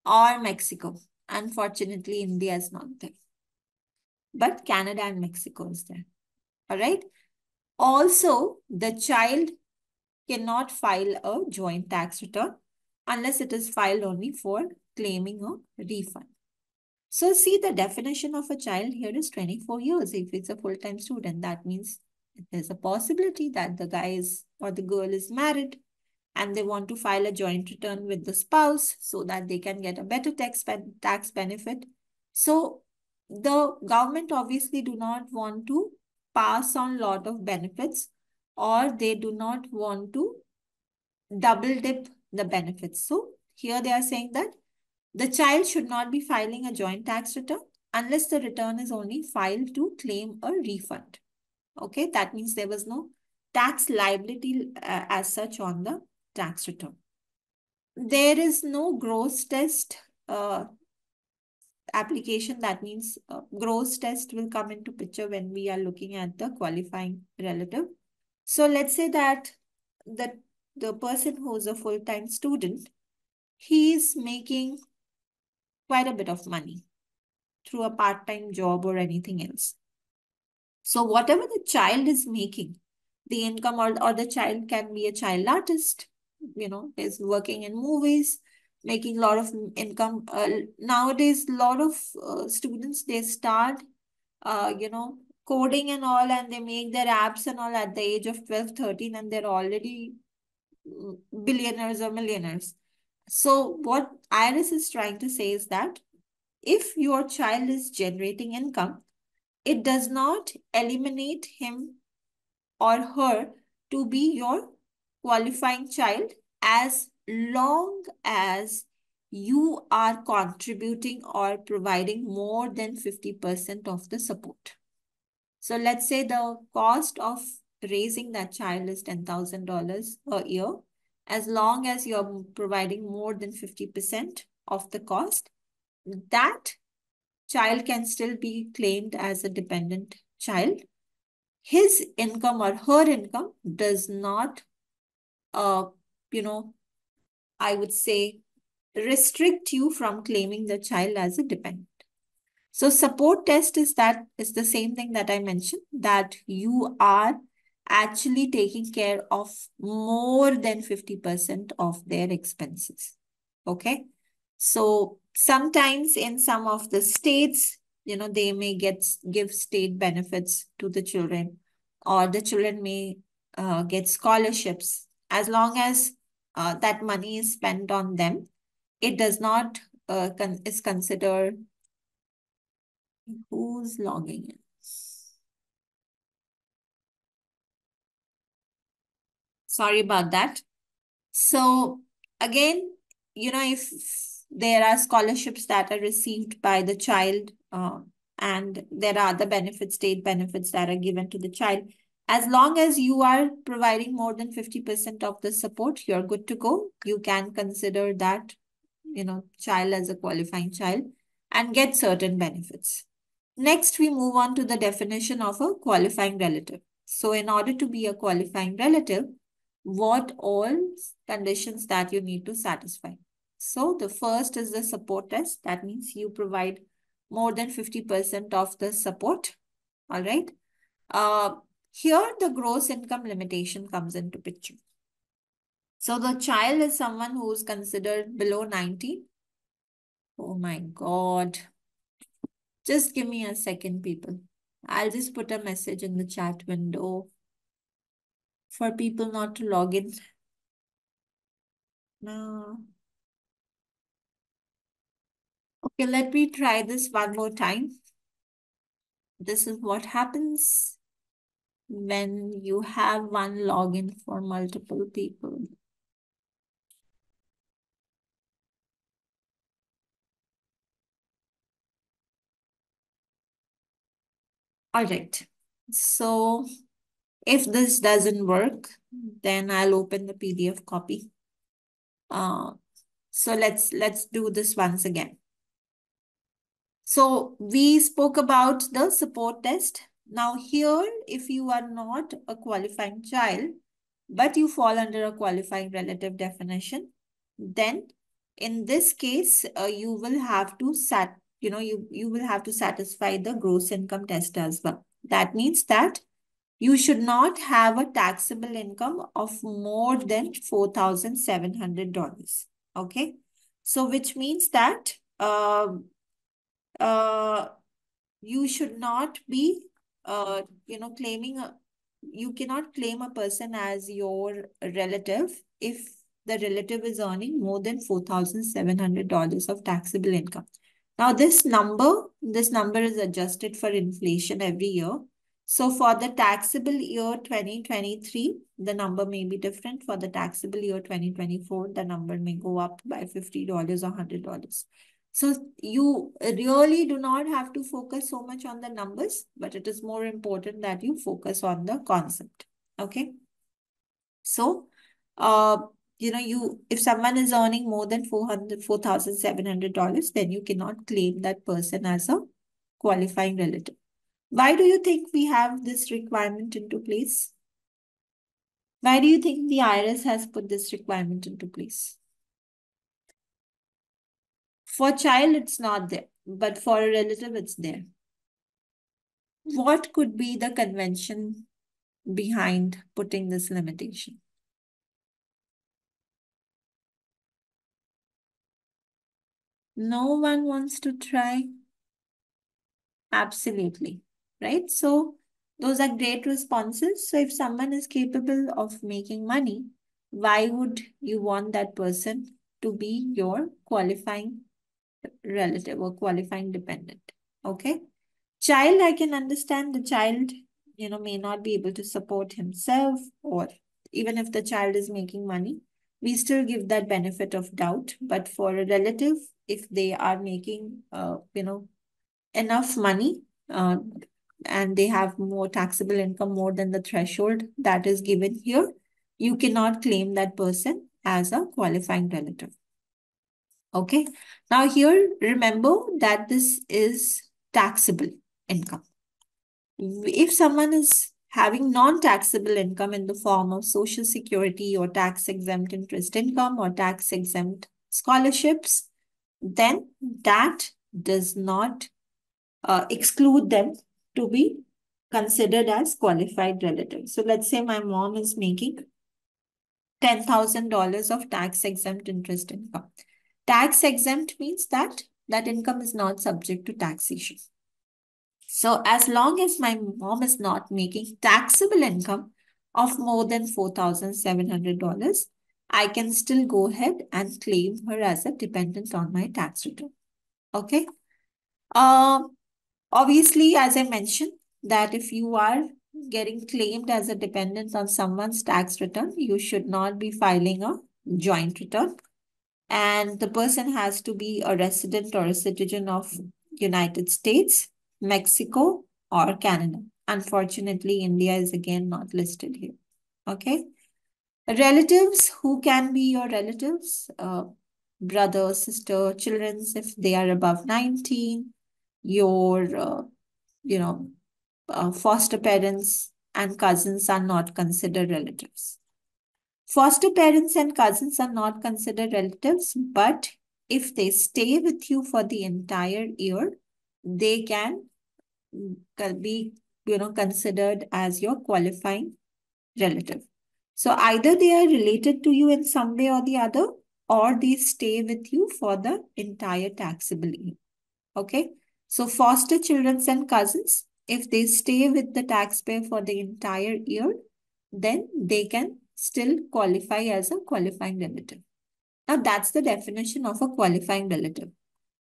or Mexico. Unfortunately, India is not there. But Canada and Mexico is there. All right. Also, the child cannot file a joint tax return unless it is filed only for claiming a refund. So see, the definition of a child here is twenty-four years. If it's a full-time student, that means there's a possibility that the guy is or the girl is married and they want to file a joint return with the spouse so that they can get a better tax, tax benefit. So the government obviously do not want to pass on a lot of benefits, or they do not want to double dip the benefits. So here they are saying that the child should not be filing a joint tax return unless the return is only filed to claim a refund. Okay, that means there was no tax liability uh, as such on the tax return. There is no gross test uh, application. That means uh, gross test will come into picture when we are looking at the qualifying relative. So let's say that the, the person who is a full-time student, he is making quite a bit of money through a part-time job or anything else. So whatever the child is making, the income or, or the child can be a child artist, you know, is working in movies, making a lot of income. Uh, nowadays, a lot of uh, students, they start, uh, you know, coding and all, and they make their apps and all at the age of twelve, thirteen, and they're already billionaires or millionaires. So what Iris is trying to say is that if your child is generating income, it does not eliminate him or her to be your qualifying child as long as you are contributing or providing more than fifty percent of the support. So let's say the cost of raising that child is ten thousand dollars per year. As long as you're providing more than fifty percent of the cost, that child can still be claimed as a dependent child. His income or her income does not, uh, you know, I would say, restrict you from claiming the child as a dependent. So support test is that is the same thing that I mentioned, that you are actually taking care of more than fifty percent of their expenses. Okay. So sometimes in some of the states, you know, they may get give state benefits to the children, or the children may uh, get scholarships. As long as uh, that money is spent on them, it does not uh, con is considered. Who's logging in? Sorry about that. So again, you know, if there are scholarships that are received by the child uh, and there are other benefits, state benefits that are given to the child, as long as you are providing more than fifty percent of the support, you're good to go. You can consider that, you know, child as a qualifying child and get certain benefits. Next, we move on to the definition of a qualifying relative. So in order to be a qualifying relative, what all conditions that you need to satisfy? So the first is the support test. That means you provide more than fifty percent of the support. All right. Uh, Here, the gross income limitation comes into picture. So the child is someone who is considered below nineteen. Oh my God. Just give me a second, people. I'll just put a message in the chat window for people not to log in. No. Okay, let me try this one more time. This is what happens when you have one login for multiple people. All right. So if this doesn't work, then I'll open the P D F copy. Uh, so let's let's do this once again. So we spoke about the support test. Now here, if you are not a qualifying child, but you fall under a qualifying relative definition, then in this case, uh, you will have to sat, you know, you, you will have to satisfy the gross income test as well. That means that you should not have a taxable income of more than four thousand seven hundred dollars. Okay. So which means that uh, uh, you should not be Uh, you know, claiming, a, you cannot claim a person as your relative if the relative is earning more than four thousand seven hundred dollars of taxable income. Now, this number, this number is adjusted for inflation every year. So for the taxable year twenty twenty-three, the number may be different. For the taxable year twenty twenty-four, the number may go up by fifty dollars or one hundred dollars. So you really do not have to focus so much on the numbers, but it is more important that you focus on the concept. Okay. So, uh, you know, you if someone is earning more than four thousand seven hundred dollars, then you cannot claim that person as a qualifying relative. Why do you think we have this requirement into place? Why do you think the I R S has put this requirement into place? For child, it's not there, but for a relative, it's there. What could be the convention behind putting this limitation? No one wants to try. Absolutely, right? So those are great responses. So if someone is capable of making money, why would you want that person to be your qualifying relative or qualifying dependent? Okay. Child, I can understand the child, you know, may not be able to support himself, or even if the child is making money, we still give that benefit of doubt. But for a relative, if they are making, uh, you know, enough money uh, and they have more taxable income, more than the threshold that is given here, you cannot claim that person as a qualifying relative. Okay, now here, remember that this is taxable income. If someone is having non-taxable income in the form of social security or tax-exempt interest income or tax-exempt scholarships, then that does not uh, exclude them to be considered as qualified relatives. So let's say my mom is making ten thousand dollars of tax-exempt interest income. Tax exempt means that that income is not subject to taxation. So as long as my mom is not making taxable income of more than four thousand seven hundred dollars, I can still go ahead and claim her as a dependent on my tax return. Okay. Um, obviously, as I mentioned, that if you are getting claimed as a dependent on someone's tax return, you should not be filing a joint return. And the person has to be a resident or a citizen of United States, Mexico, or Canada. Unfortunately, India is again not listed here. Okay. Relatives, who can be your relatives? Uh, brother, sister, children, if they are above nineteen, your, uh, you know, uh, foster parents and cousins are not considered relatives. Foster parents and cousins are not considered relatives, but if they stay with you for the entire year, they can be, you know, considered as your qualifying relative. So either they are related to you in some way or the other, or they stay with you for the entire taxable year. Okay. So foster children and cousins, if they stay with the taxpayer for the entire year, then they can still qualify as a qualifying relative. Now that's the definition of a qualifying relative.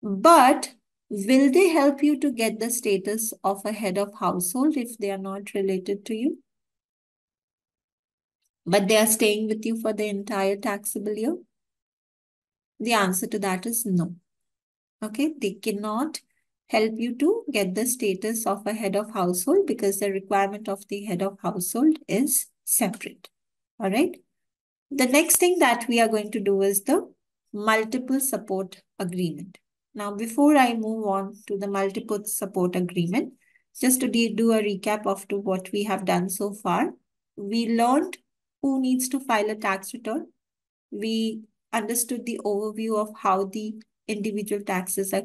But will they help you to get the status of a head of household if they are not related to you, but they are staying with you for the entire taxable year? The answer to that is no. Okay, they cannot help you to get the status of a head of household because the requirement of the head of household is separate. All right. The next thing that we are going to do is the multiple support agreement. Now, before I move on to the multiple support agreement, just to do a recap of to what we have done so far, we learned who needs to file a tax return. We understood the overview of how the individual taxes are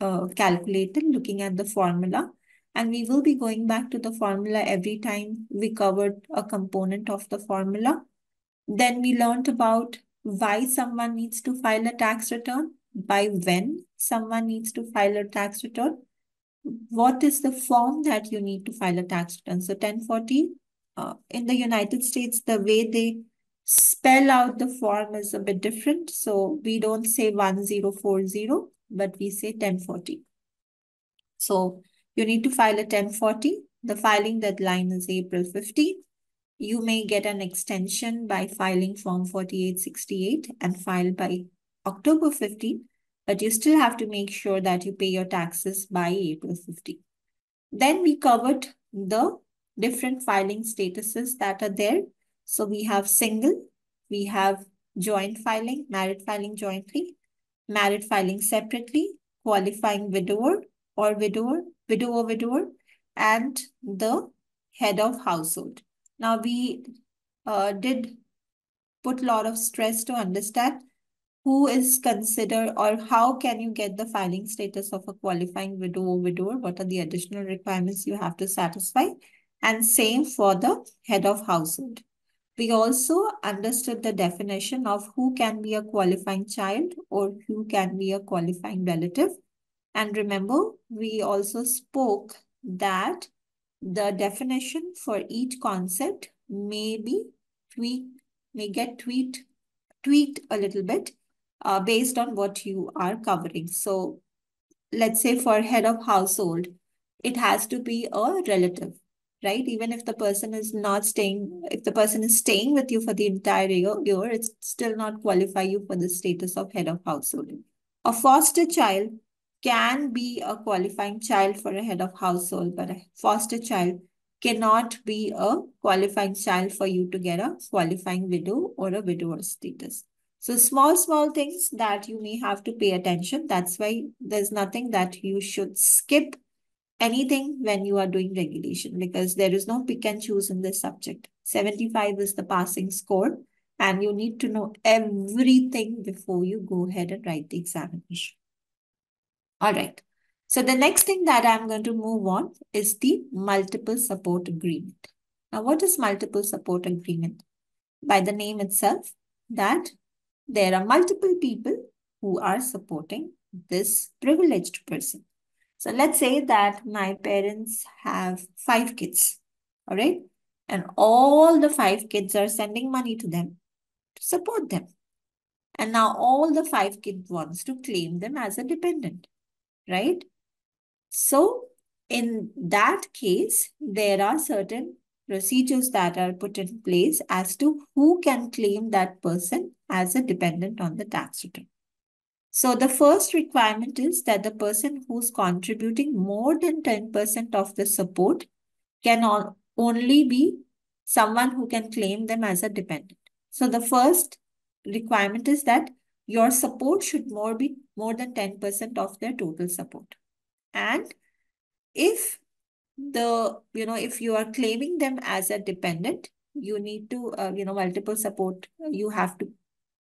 uh, calculated, looking at the formula. And we will be going back to the formula every time we covered a component of the formula. Then we learned about why someone needs to file a tax return, by when someone needs to file a tax return, what is the form that you need to file a tax return. So ten forty, uh, in the United States, the way they spell out the form is a bit different. So we don't say ten forty, but we say ten forty. So you need to file a ten forty. The filing deadline is April fifteenth. You may get an extension by filing Form forty-eight sixty-eight and file by October fifteenth, but you still have to make sure that you pay your taxes by April fifteenth. Then we covered the different filing statuses that are there. So we have single, we have joint filing, married filing jointly, married filing separately, qualifying widower or widower, widower, widower, and the head of household. Now we uh, did put a lot of stress to understand who is considered or how can you get the filing status of a qualifying widower, widower, what are the additional requirements you have to satisfy, and same for the head of household. We also understood the definition of who can be a qualifying child or who can be a qualifying relative. And remember, we also spoke that the definition for each concept may be tweaked, may get tweaked, tweaked a little bit uh, based on what you are covering. So let's say for head of household, it has to be a relative, right? Even if the person is not staying, if the person is staying with you for the entire year, it still not qualify you for the status of head of household. A foster child can be a qualifying child for a head of household, but a foster child cannot be a qualifying child for you to get a qualifying widow or a widower status. So small, small things that you may have to pay attention. That's why there's nothing that you should skip anything when you are doing regulation, because there is no pick and choose in this subject. seventy-five is the passing score, and you need to know everything before you go ahead and write the examination. All right. So the next thing that I'm going to move on is the multiple support agreement. Now, what is multiple support agreement? By the name itself, that there are multiple people who are supporting this privileged person. So let's say that my parents have five kids, all right? And all the five kids are sending money to them to support them. And now all the five kids wants to claim them as a dependent, right? So In that case, there are certain procedures that are put in place as to who can claim that person as a dependent on the tax return. So the first requirement is that the person who's contributing more than ten percent of the support can only be someone who can claim them as a dependent. So the first requirement is that your support should more be more than ten percent of their total support. And if the, you know, if you are claiming them as a dependent, you need to, uh, you know, multiple support, you have to,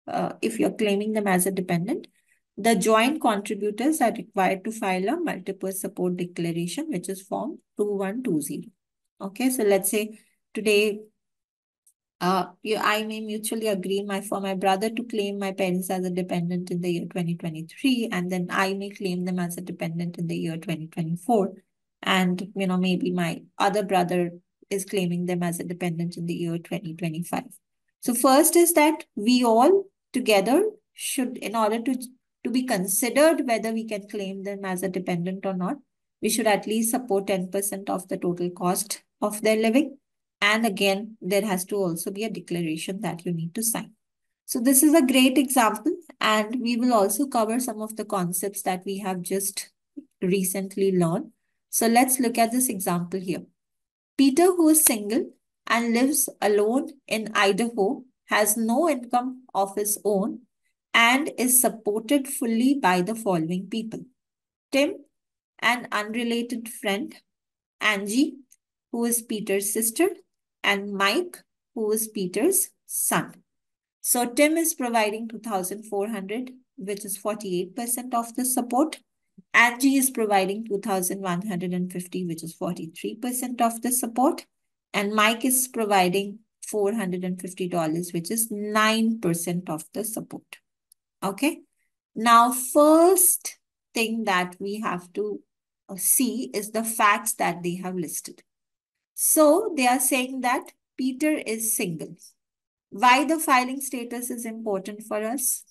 uh, if you're claiming them as a dependent, the joint contributors are required to file a multiple support declaration, which is Form twenty-one twenty. Okay, so let's say today, Uh, you, I may mutually agree my for my brother to claim my parents as a dependent in the year twenty twenty-three, and then I may claim them as a dependent in the year twenty twenty-four. And, you know, maybe my other brother is claiming them as a dependent in the year twenty twenty-five. So first is that we all together should, in order to, to be considered whether we can claim them as a dependent or not, we should at least support ten percent of the total cost of their living. And again, there has to also be a declaration that you need to sign. So this is a great example, and we will also cover some of the concepts that we have just recently learned. So let's look at this example here. Peter, who is single and lives alone in Idaho, has no income of his own and is supported fully by the following people: Tim, an unrelated friend; Angie, who is Peter's sister; and Mike, who is Peter's son. So Tim is providing two thousand four hundred dollars, which is forty-eight percent of the support. Angie is providing two thousand one hundred fifty dollars, which is forty-three percent of the support. And Mike is providing four hundred fifty dollars, which is nine percent of the support. Okay. Now, first thing that we have to see is the facts that they have listed. So they are saying that Peter is single. Why the filing status is important for us?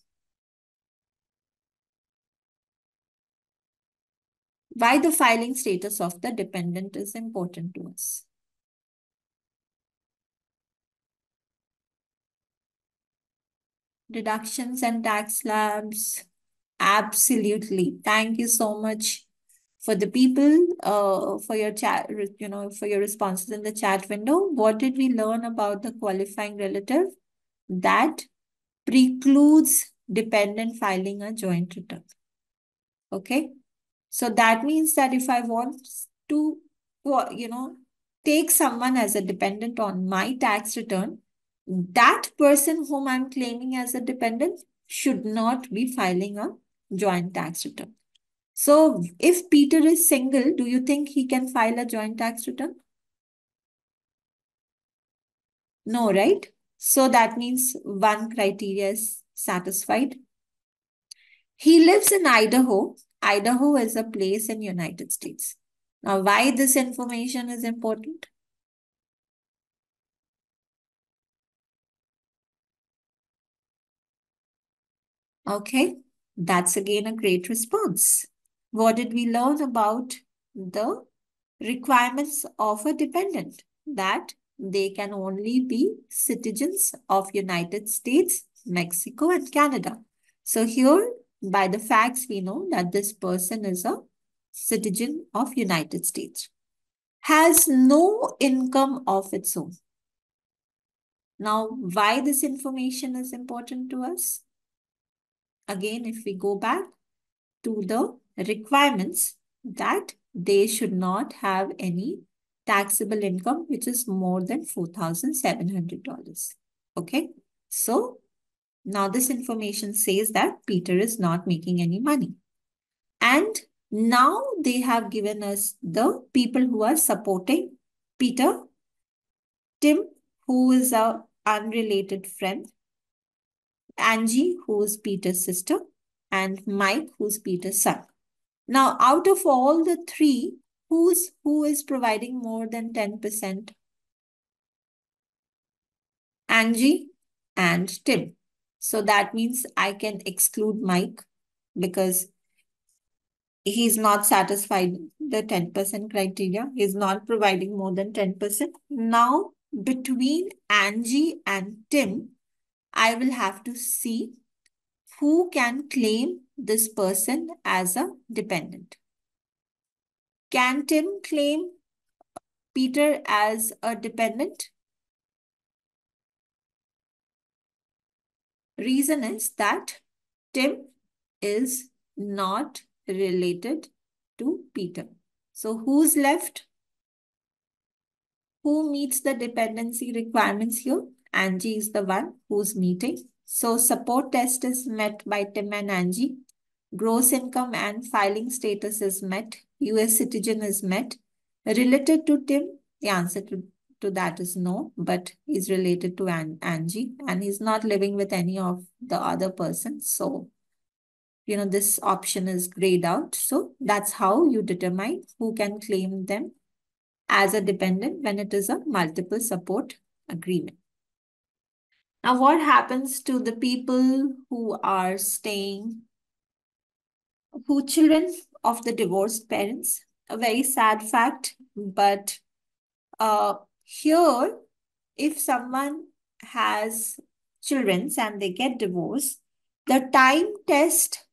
Why the filing status of the dependent is important to us? Deductions and tax slabs. Absolutely. Thank you so much for the people, uh, for your chat, you know, for your responses in the chat window. What did we learn about the qualifying relative that precludes dependent filing a joint return? Okay. So that means that if I want to, you know, take someone as a dependent on my tax return, that person whom I'm claiming as a dependent should not be filing a joint tax return. So if Peter is single, do you think he can file a joint tax return? No, right? So that means one criteria is satisfied. He lives in Idaho. Idaho is a place in United States. Now, why this information is important? Okay, that's again a great response. What did we learn about the requirements of a dependent? That they can only be citizens of United States, Mexico, and Canada. So here, by the facts, we know that this person is a citizen of United States. Has no income of its own. Now, why this information is important to us? Again, if we go back to the requirements that they should not have any taxable income which is more than four thousand seven hundred dollars. Okay, so now this information says that Peter is not making any money. And now they have given us the people who are supporting Peter: Tim, who is an unrelated friend; Angie, who is Peter's sister; and Mike, who is Peter's son. Now, out of all the three, who's, who is providing more than ten percent? Angie and Tim. So that means I can exclude Mike because he's not satisfied the ten percent criteria. He is not providing more than ten percent. Now, between Angie and Tim, I will have to see who can claim this person as a dependent. Can Tim claim Peter as a dependent? Reason is that Tim is not related to Peter. So who's left? Who meets the dependency requirements here? Angie is the one who's meeting. So support test is met by Tim and Angie. Gross income and filing status is met. U S citizen is met. Related to Tim, the answer to, to that is no, but he's related to An Angie and he's not living with any of the other persons. So, you know, this option is grayed out. So that's how you determine who can claim them as a dependent when it is a multiple support agreement. Now, what happens to the people who are staying, who children of the divorced parents? A very sad fact, but uh, here, if someone has children and they get divorced, the time test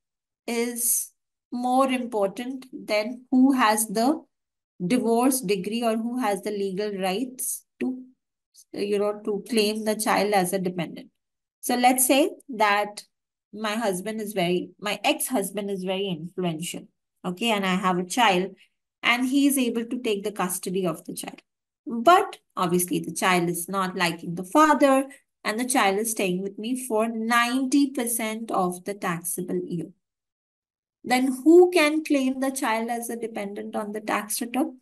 is more important than who has the divorce degree or who has the legal rights to, you know, to claim the child as a dependent. So let's say that my husband is very, my ex-husband is very influential, okay, and I have a child. And he is able to take the custody of the child. But obviously the child is not liking the father and the child is staying with me for ninety percent of the taxable year. Then who can claim the child as a dependent on the tax return?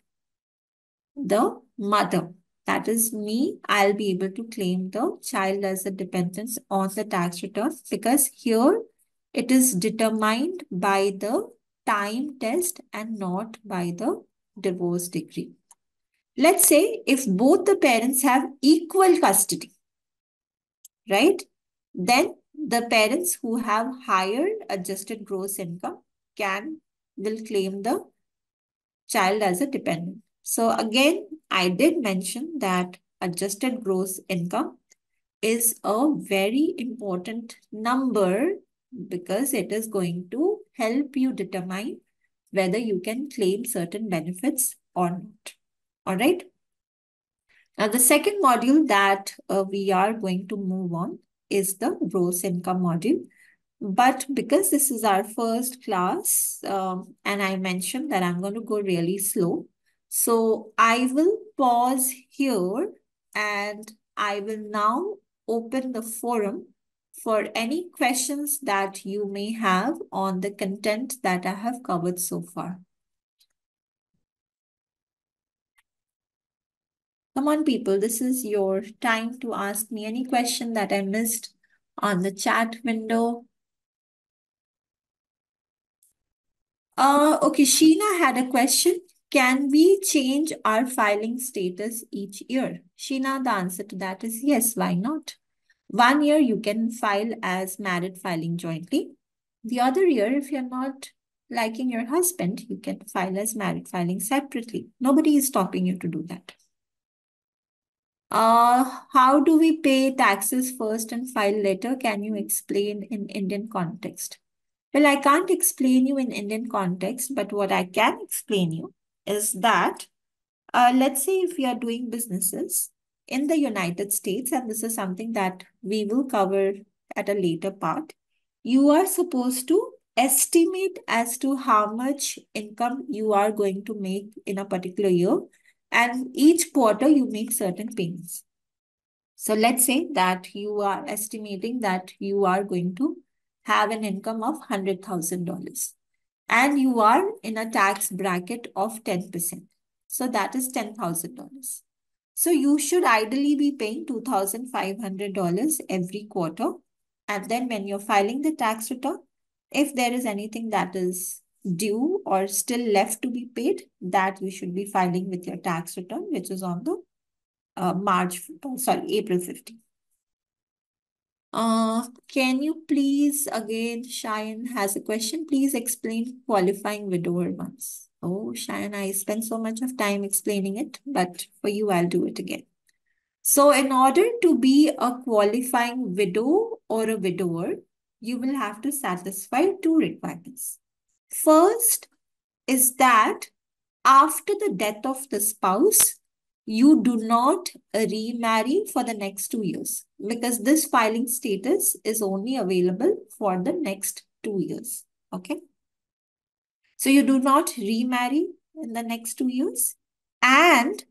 The mother. That is me. I'll be able to claim the child as a dependent on the tax return because here it is determined by the time test and not by the divorce degree. Let's say if both the parents have equal custody, right? Then the parents who have higher adjusted gross income can, will claim the child as a dependent. So again, I did mention that adjusted gross income is a very important number because it is going to help you determine whether you can claim certain benefits or not. All right. Now, the second module that uh, we are going to move on is the gross income module. But because this is our first class, um, and I mentioned that I'm going to go really slow. So I will pause here and I will now open the forum for any questions that you may have on the content that I have covered so far. Come on, people, this is your time to ask me any question that I missed on the chat window. Uh, okay, Sheena had a question. Can we change our filing status each year? Sheena, the answer to that is yes, why not? One year you can file as married filing jointly. The other year, if you're not liking your husband, you can file as married filing separately. Nobody is stopping you to do that. Uh, how do we pay taxes first and file later? Can you explain in Indian context? Well, I can't explain you in Indian context, but what I can explain you is that, uh, let's say if you are doing businesses in the United States, and this is something that we will cover at a later part, you are supposed to estimate as to how much income you are going to make in a particular year. And each quarter you make certain payments. So let's say that you are estimating that you are going to have an income of one hundred thousand dollars and you are in a tax bracket of ten percent. So that is ten thousand dollars. So you should ideally be paying two thousand five hundred dollars every quarter. And then when you're filing the tax return, if there is anything that is due or still left to be paid, that you should be filing with your tax return, which is on the uh, March, sorry, April fifteenth. Uh, can you please, again, Shayan has a question, please explain qualifying widower once. Oh, Shayan, I spent so much of time explaining it, but for you, I'll do it again. So in order to be a qualifying widow or a widower, you will have to satisfy two requirements. First is that after the death of the spouse, you do not remarry for the next two years because this filing status is only available for the next two years. Okay. So you do not remarry in the next two years and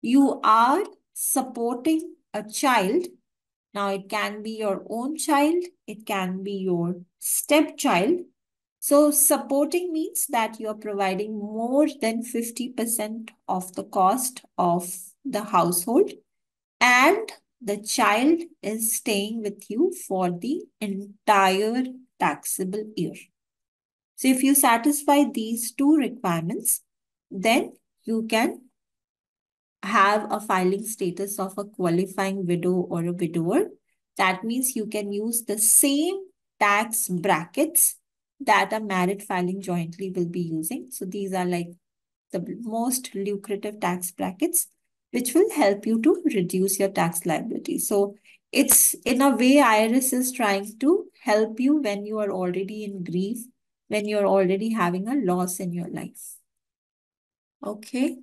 you are supporting a child. Now it can be your own child, it can be your stepchild. So supporting means that you are providing more than fifty percent of the cost of the household and the child is staying with you for the entire taxable year. So if you satisfy these two requirements, then you can have a filing status of a qualifying widow or a widower. That means you can use the same tax brackets that a married filing jointly will be using. So these are like the most lucrative tax brackets, which will help you to reduce your tax liability. So it's in a way I R S is trying to help you when you are already in grief, when you're already having a loss in your life. Okay.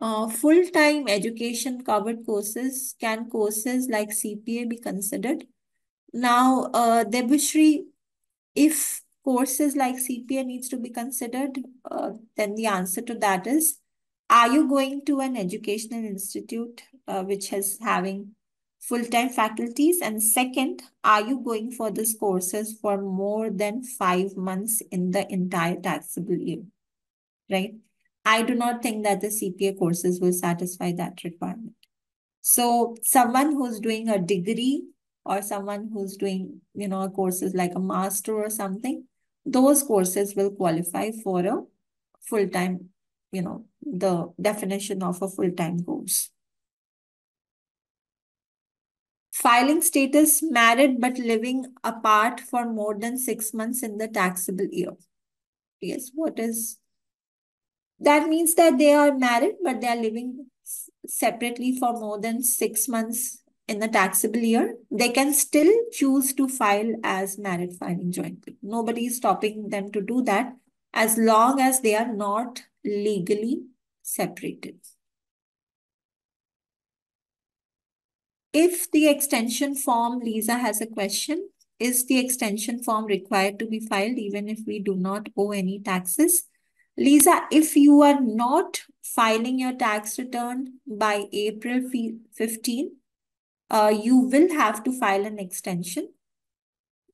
Uh, full-time education covered courses. Can courses like C P A be considered? Now, uh, Debushree, if courses like C P A needs to be considered, uh, then the answer to that is, are you going to an educational institute uh, which is having full-time faculties? And second, are you going for these courses for more than five months in the entire taxable year, right? I do not think that the C P A courses will satisfy that requirement. So someone who's doing a degree or someone who's doing, you know, courses like a master or something, those courses will qualify for a full-time, you know, the definition of a full-time course. Filing status, married but living apart for more than six months in the taxable year. Yes, what is... That means that they are married, but they are living separately for more than six months in the taxable year. They can still choose to file as married filing jointly. Nobody is stopping them to do that as long as they are not legally separated. If the extension form, Lisa has a question, is the extension form required to be filed even if we do not owe any taxes? Lisa, if you are not filing your tax return by April fifteenth, uh, you will have to file an extension,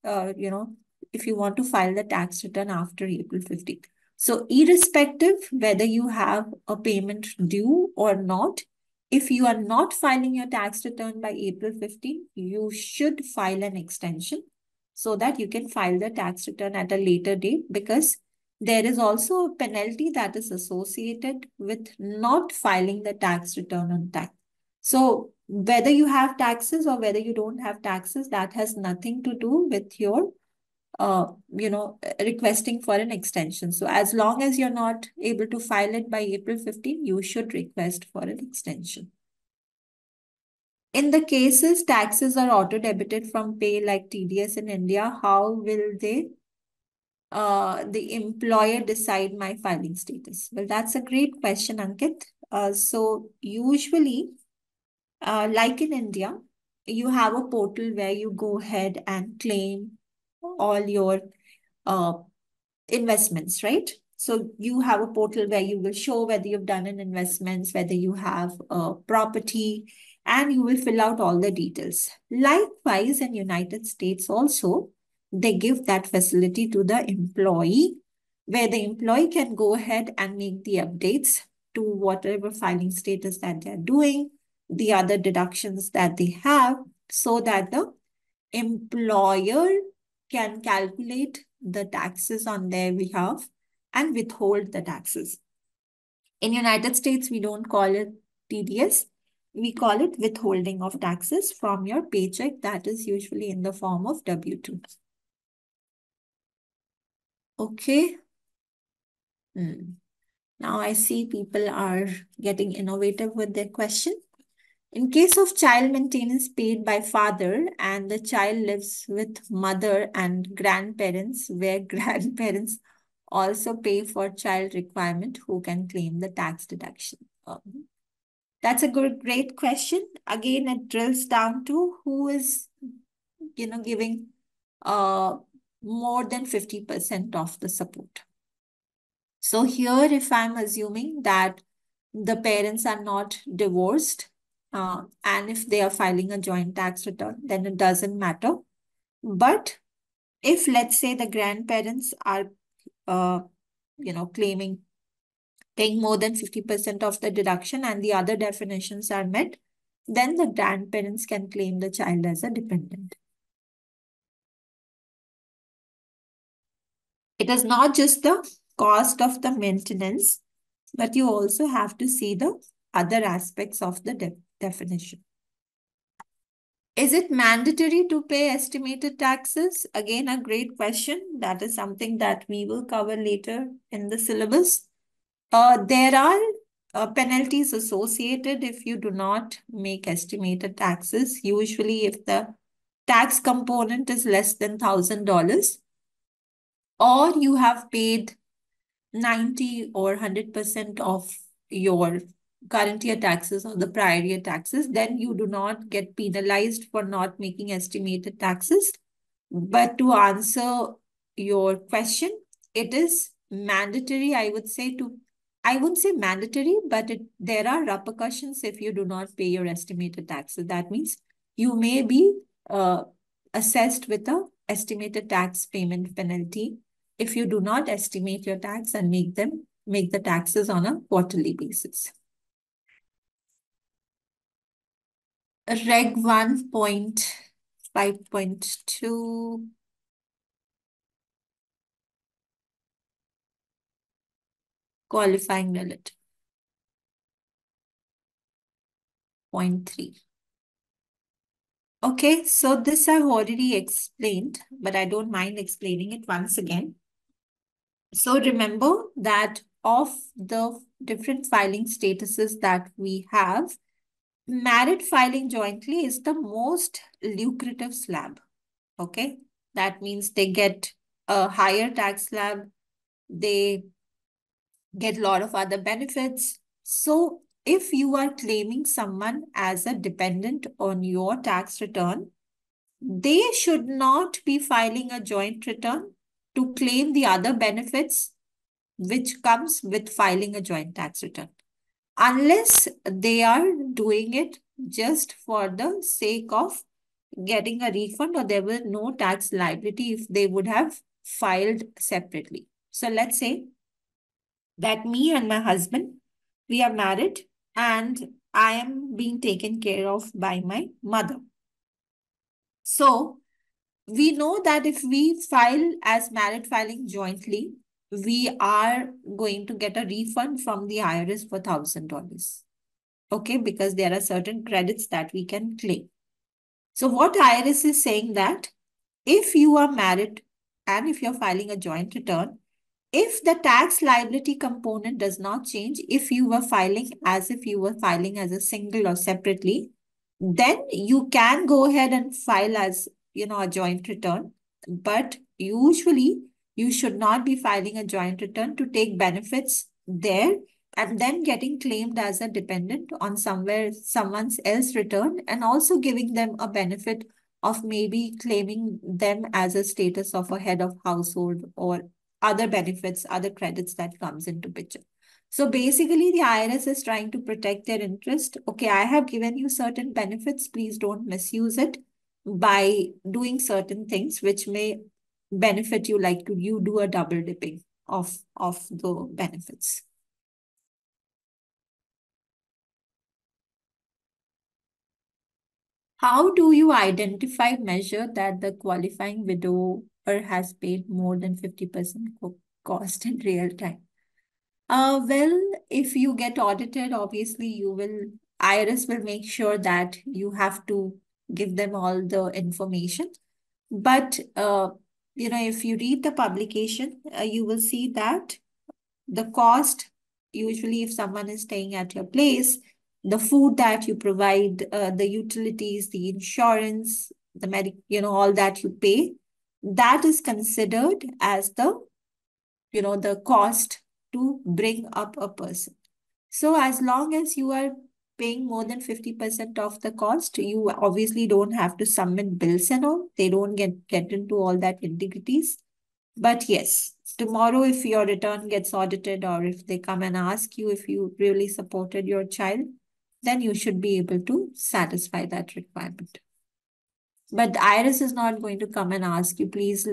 uh, you know, if you want to file the tax return after April fifteenth. So irrespective whether you have a payment due or not, if you are not filing your tax return by April fifteenth, you should file an extension so that you can file the tax return at a later date because there is also a penalty that is associated with not filing the tax return on time. So whether you have taxes or whether you don't have taxes, that has nothing to do with your, uh, you know, requesting for an extension. So as long as you're not able to file it by April fifteenth, you should request for an extension. In the cases taxes are auto debited from pay like T D S in India, how will they Uh, the employer decide my filing status? Well, that's a great question, Ankit. Uh, so usually, uh, like in India, you have a portal where you go ahead and claim all your uh, investments, right? So you have a portal where you will show whether you've done an investment, whether you have a property, and you will fill out all the details. Likewise, in United States also, they give that facility to the employee where the employee can go ahead and make the updates to whatever filing status that they're doing, the other deductions that they have, so that the employer can calculate the taxes on their behalf and withhold the taxes. In United States, we don't call it T D S. We call it withholding of taxes from your paycheck. That is usually in the form of W two. Okay, Mm. Now I see people are getting innovative with their question. In case of child maintenance paid by father and the child lives with mother and grandparents, where grandparents also pay for child requirement, who can claim the tax deduction? Um, that's a good, great question. Again, it drills down to who is, you know, giving uh, more than fifty percent of the support. So here, if I'm assuming that the parents are not divorced, uh, and if they are filing a joint tax return, then it doesn't matter. But if, let's say, the grandparents are, uh, you know, claiming, paying more than fifty percent of the deduction and the other definitions are met, then the grandparents can claim the child as a dependent. It is not just the cost of the maintenance, but you also have to see the other aspects of the de definition. Is it mandatory to pay estimated taxes? Again, a great question. That is something that we will cover later in the syllabus. Uh, there are uh, penalties associated if you do not make estimated taxes. Usually, if the tax component is less than one thousand dollars, or you have paid ninety or one hundred percent of your current year taxes or the prior year taxes, then you do not get penalized for not making estimated taxes. But to answer your question, it is mandatory, I would say to, I wouldn't say mandatory, but it, there are repercussions if you do not pay your estimated taxes. That means you may be uh, assessed with a estimated tax payment penalty if you do not estimate your tax and make them make the taxes on a quarterly basis. Reg one point five point two. Qualifying relative. point three. Okay, so this I've already explained, but I don't mind explaining it once again. So remember that of the different filing statuses that we have, married filing jointly is the most lucrative slab. Okay, that means they get a higher tax slab, they get a lot of other benefits. So if you are claiming someone as a dependent on your tax return, they should not be filing a joint return to claim the other benefits which comes with filing a joint tax return, unless they are doing it just for the sake of getting a refund, or there were no tax liability if they would have filed separately. So let's say that me and my husband, we are married and I am being taken care of by my mother. So we know that if we file as married filing jointly, we are going to get a refund from the I R S for one thousand dollars. Okay, because there are certain credits that we can claim. So what I R S is saying that if you are married and if you're filing a joint return, if the tax liability component does not change, if you were filing as if you were filing as a single or separately, then you can go ahead and file as, you know, a joint return. But usually you should not be filing a joint return to take benefits there and then getting claimed as a dependent on somewhere someone's else return, and also giving them a benefit of maybe claiming them as a status of a head of household or other benefits, other credits that comes into picture. So basically the I R S is trying to protect their interest. Okay, I have given you certain benefits, please don't misuse it by doing certain things which may benefit you, like to you do a double dipping of, of the benefits. How do you identify, measure that the qualifying widower has paid more than fifty percent cost in real time? Uh, well, if you get audited, obviously you will, I R S will make sure that you have to give them all the information. But, uh, you know, if you read the publication, uh, you will see that the cost, usually if someone is staying at your place, the food that you provide, uh, the utilities, the insurance, the medic, you know, all that you pay, that is considered as the, you know, the cost to bring up a person. So as long as you are paying more than fifty percent of the cost, you obviously don't have to submit bills and all. They don't get, get into all that integrities. But yes, tomorrow if your return gets audited or if they come and ask you if you really supported your child, then you should be able to satisfy that requirement. But the I R S is not going to come and ask you, please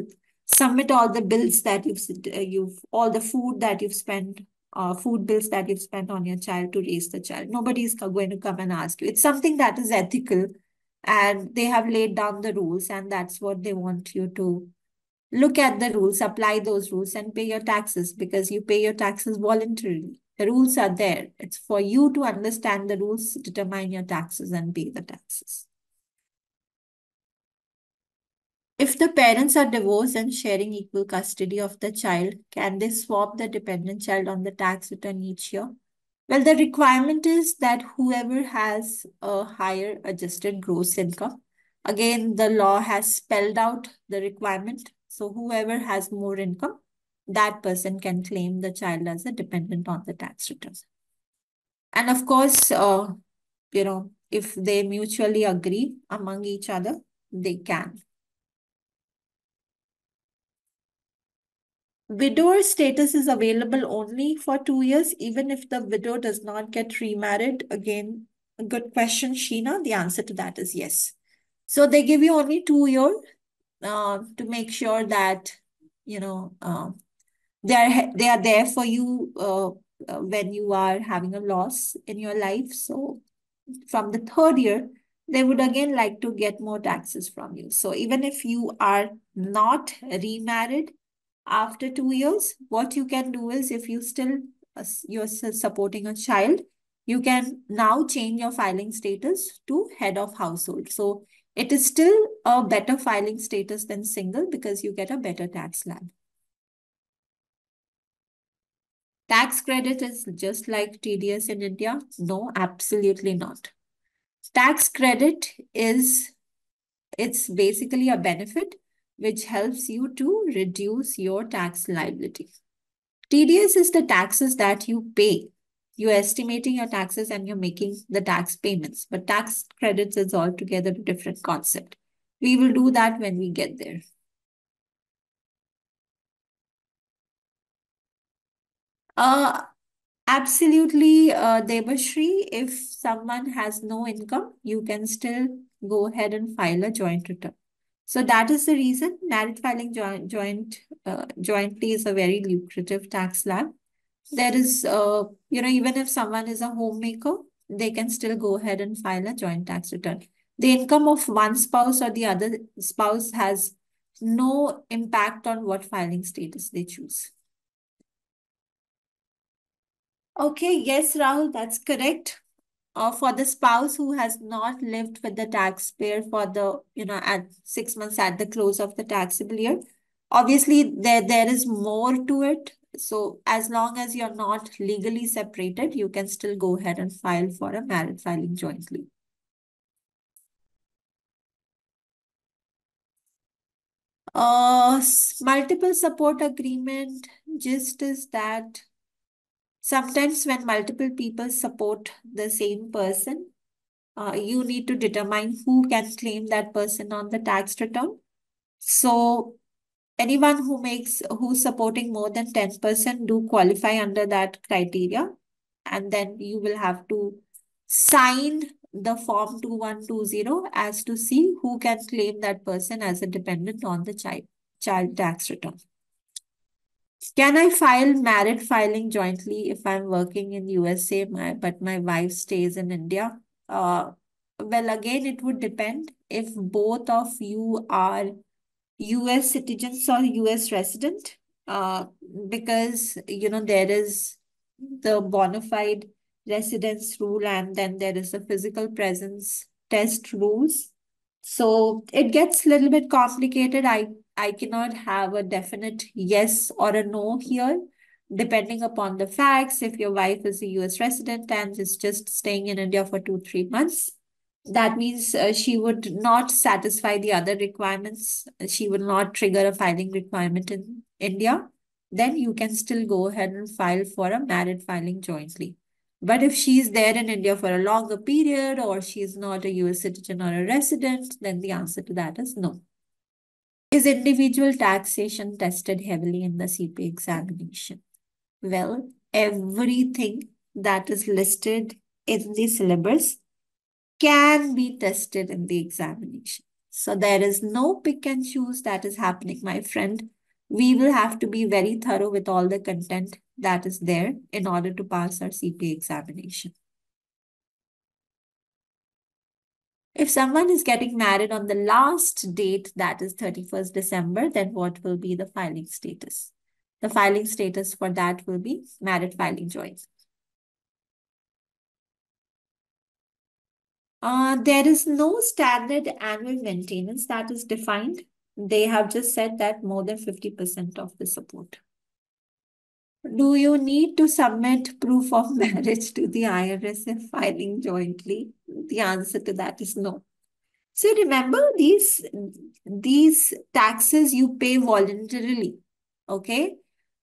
submit all the bills that you've, you've all the food that you've spent, uh, food bills that you've spent on your child to raise the child. Nobody is going to come and ask you. It's something that is ethical and they have laid down the rules, and that's what they want you to look at the rules, apply those rules and pay your taxes, because you pay your taxes voluntarily. The rules are there. It's for you to understand the rules, determine your taxes and pay the taxes. If the parents are divorced and sharing equal custody of the child, can they swap the dependent child on the tax return each year? Well, the requirement is that whoever has a higher adjusted gross income, again, the law has spelled out the requirement. So whoever has more income, that person can claim the child as a dependent on the tax return. And of course, uh, you know, if they mutually agree among each other, they can. Widower status is available only for two years, even if the widow does not get remarried. Again, a good question, Sheena. The answer to that is yes. So they give you only two years uh, to make sure that, you know, uh, they, are, they are there for you uh, when you are having a loss in your life. So from the third year, they would again like to get more taxes from you. So even if you are not remarried, after two years, what you can do is if you still, you're supporting a child, you can now change your filing status to head of household. So it is still a better filing status than single because you get a better tax slab. Tax credit is just like T D S in India? No, absolutely not. Tax credit is, it's basically a benefit which helps you to reduce your tax liability. T D S is the taxes that you pay. You're estimating your taxes and you're making the tax payments. But tax credits is altogether a different concept. We will do that when we get there. Uh, absolutely, uh, Debashri, if someone has no income, you can still go ahead and file a joint return. So that is the reason marriage filing joint, joint uh, jointly is a very lucrative tax slab. There is, uh, you know, even if someone is a homemaker, they can still go ahead and file a joint tax return. The income of one spouse or the other spouse has no impact on what filing status they choose. Okay, yes, Rahul, that's correct. Uh, for the spouse who has not lived with the taxpayer for the, you know, at six months at the close of the taxable year, obviously there, there is more to it. So as long as you're not legally separated, you can still go ahead and file for a marriage filing jointly. Uh, multiple support agreement, gist is that sometimes when multiple people support the same person, uh, you need to determine who can claim that person on the tax return. So anyone who makes, who's supporting more than ten percent do qualify under that criteria. And then you will have to sign the form two one two zero as to see who can claim that person as a dependent on the child, child tax return. Can I file married filing jointly if I'm working in U S A, my, but my wife stays in India? Uh, well, again, it would depend if both of you are U S citizens or U S resident, uh, because, you know, there is the bona fide residence rule and then there is a physical presence test rules. So it gets a little bit complicated. I I cannot have a definite yes or a no here, depending upon the facts, if your wife is a U S resident and is just staying in India for two, three months, that means uh, she would not satisfy the other requirements. She will not trigger a filing requirement in India. Then you can still go ahead and file for a married filing jointly. But if she is there in India for a longer period or she is not a U S citizen or a resident, then the answer to that is no. Is individual taxation tested heavily in the C P A examination? Well, everything that is listed in the syllabus can be tested in the examination. So there is no pick and choose that is happening, my friend. We will have to be very thorough with all the content that is there in order to pass our C P A examination. If someone is getting married on the last date, that is thirty-first December, then what will be the filing status? The filing status for that will be married filing jointly. Uh, there is no standard annual maintenance that is defined. They have just said that more than fifty percent of the support. Do you need to submit proof of marriage to the I R S if filing jointly? The answer to that is no. So remember, these, these taxes you pay voluntarily, okay?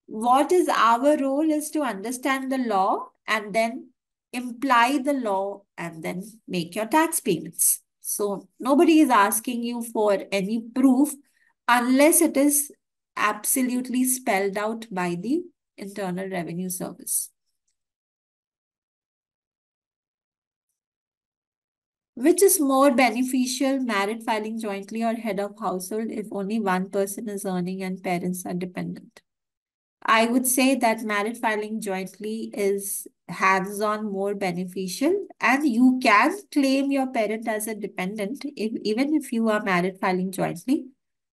What is our role is to understand the law and then imply the law and then make your tax payments. So nobody is asking you for any proof unless it is absolutely spelled out by the Internal Revenue Service. Which is more beneficial, married filing jointly or head of household, if only one person is earning and parents are dependent? I would say that married filing jointly is hands-on more beneficial, and you can claim your parent as a dependent if, even if you are married filing jointly,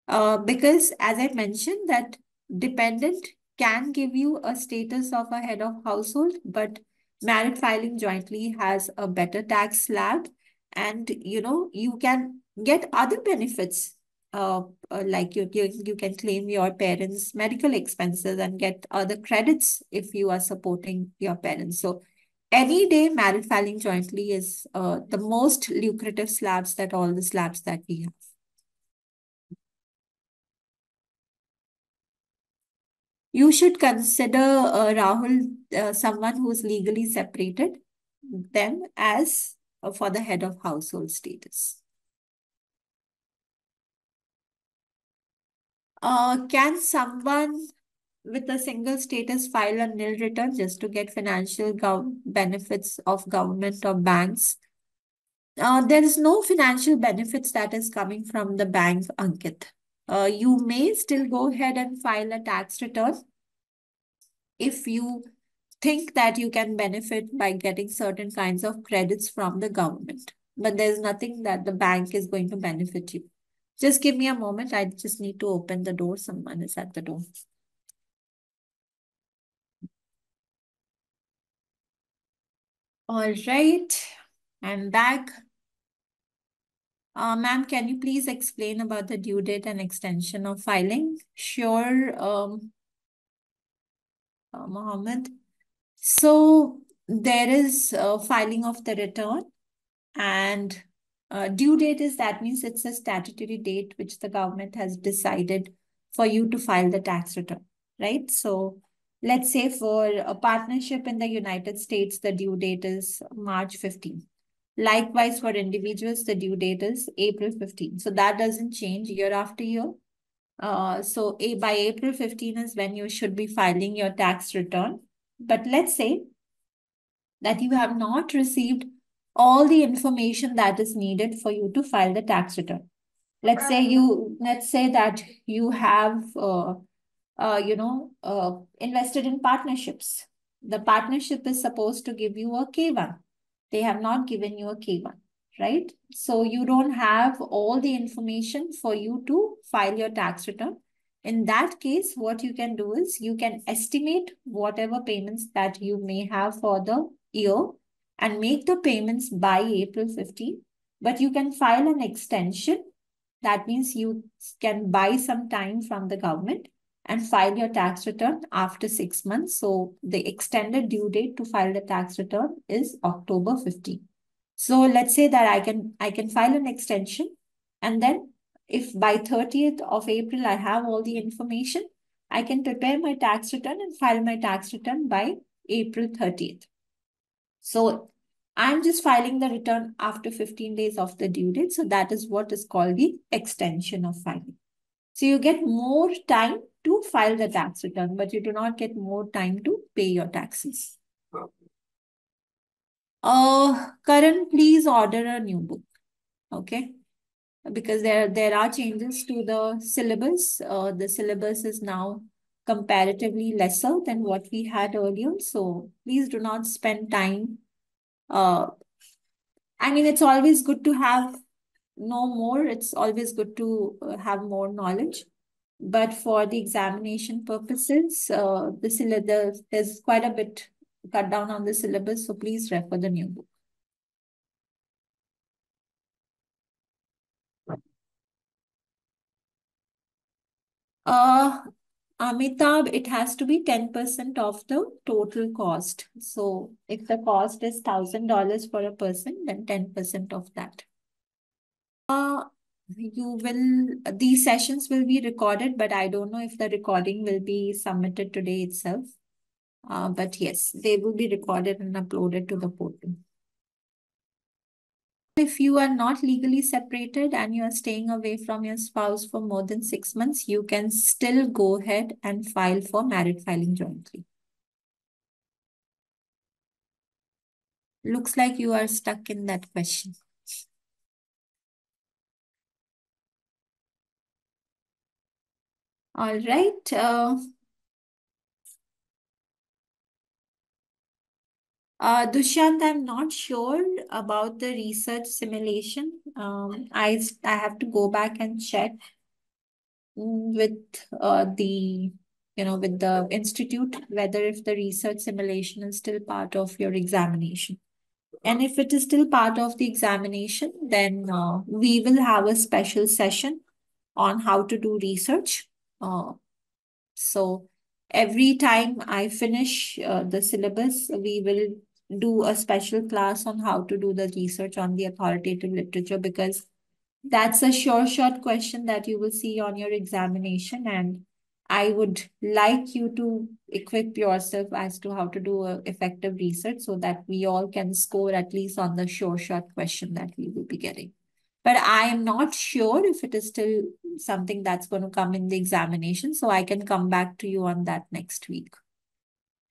uh, because as I mentioned that dependent can give you a status of a head of household, but married filing jointly has a better tax slab, and you know you can get other benefits. Uh, uh, like you, you, you can claim your parents' medical expenses and get other credits if you are supporting your parents. So any day married filing jointly is uh, the most lucrative slabs that all the slabs that we have. You should consider uh, Rahul, uh, someone who is legally separated, them as uh, for the head of household status. Uh, can someone with a single status file a nil return just to get financial benefits of government or banks? Uh, there is no financial benefits that is coming from the bank, Ankit. Uh, you may still go ahead and file a tax return if you think that you can benefit by getting certain kinds of credits from the government. But there's nothing that the bank is going to benefit you. Just give me a moment. I just need to open the door. Someone is at the door. All right. I'm back. Uh, Ma'am, can you please explain about the due date and extension of filing? Sure, um, uh, Mohammed. So there is uh, filing of the return and Uh, due date is, that means it's a statutory date which the government has decided for you to file the tax return, right? So let's say for a partnership in the United States, the due date is March fifteenth. Likewise, for individuals, the due date is April fifteenth. So that doesn't change year after year. Uh, so a, by April fifteenth is when you should be filing your tax return. But let's say that you have not received all the information that is needed for you to file the tax return. Let's say you, let's say that you have, uh, uh, you know, uh, invested in partnerships. The partnership is supposed to give you a K one. They have not given you a K one, right? So you don't have all the information for you to file your tax return. In that case, what you can do is you can estimate whatever payments that you may have for the year and make the payments by April fifteenth, but you can file an extension. That means you can buy some time from the government and file your tax return after six months. So the extended due date to file the tax return is October fifteenth. So let's say that I can, I can file an extension, and then if by thirtieth of April I have all the information, I can prepare my tax return and file my tax return by April thirtieth. So I'm just filing the return after fifteen days of the due date. So that is what is called the extension of filing. So you get more time to file the tax return, but you do not get more time to pay your taxes. Uh, Karan, please order a new book. Okay. Because there, there are changes to the syllabus. Uh, the syllabus is now comparatively lesser than what we had earlier. So please do not spend time. Uh, I mean, it's always good to have no more. It's always good to have more knowledge. But for the examination purposes, uh, the syllabus, there's quite a bit cut down on the syllabus. So please refer the new book. Uh, Amitabh, it has to be ten percent of the total cost. So if the cost is one thousand dollars for a person, then ten percent of that. Uh, you will, these sessions will be recorded, but I don't know if the recording will be submitted today itself. Uh, but yes, they will be recorded and uploaded to the portal. If you are not legally separated and you are staying away from your spouse for more than six months, you can still go ahead and file for married filing jointly. Looks like you are stuck in that question. All right. Uh, Uh, Dushyant, I'm not sure about the research simulation. Um, I, I have to go back and check with uh, the, you know, with the institute, whether if the research simulation is still part of your examination. And if it is still part of the examination, then uh, we will have a special session on how to do research. Uh, so every time I finish uh, the syllabus, we will do a special class on how to do the research on the authoritative literature, because that's a sure shot question that you will see on your examination, and I would like you to equip yourself as to how to do a effective research so that we all can score at least on the sure shot question that we will be getting. But I am not sure if it is still something that's going to come in the examination, so I can come back to you on that next week.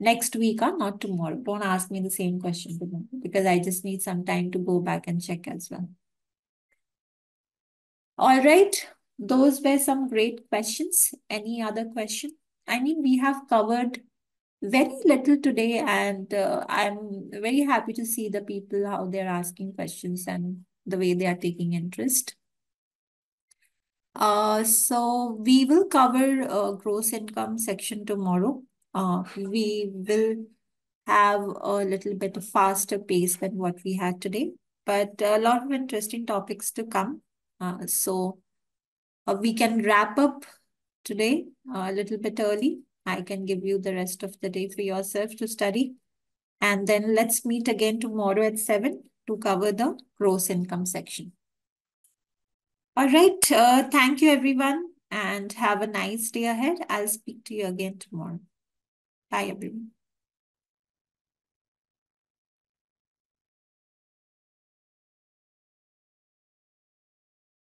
Next week or not tomorrow. Don't ask me the same question tomorrow, because I just need some time to go back and check as well. All right. Those were some great questions. Any other question? I mean, we have covered very little today, and uh, I'm very happy to see the people, how they're asking questions and the way they are taking interest. Uh, so we will cover uh, gross income section tomorrow. Uh, we will have a little bit of faster pace than what we had today, but a lot of interesting topics to come. Uh, so uh, we can wrap up today a little bit early. I can give you the rest of the day for yourself to study. And then let's meet again tomorrow at seven to cover the gross income section. All right. Uh, thank you, everyone, and have a nice day ahead. I'll speak to you again tomorrow. Bye, everyone.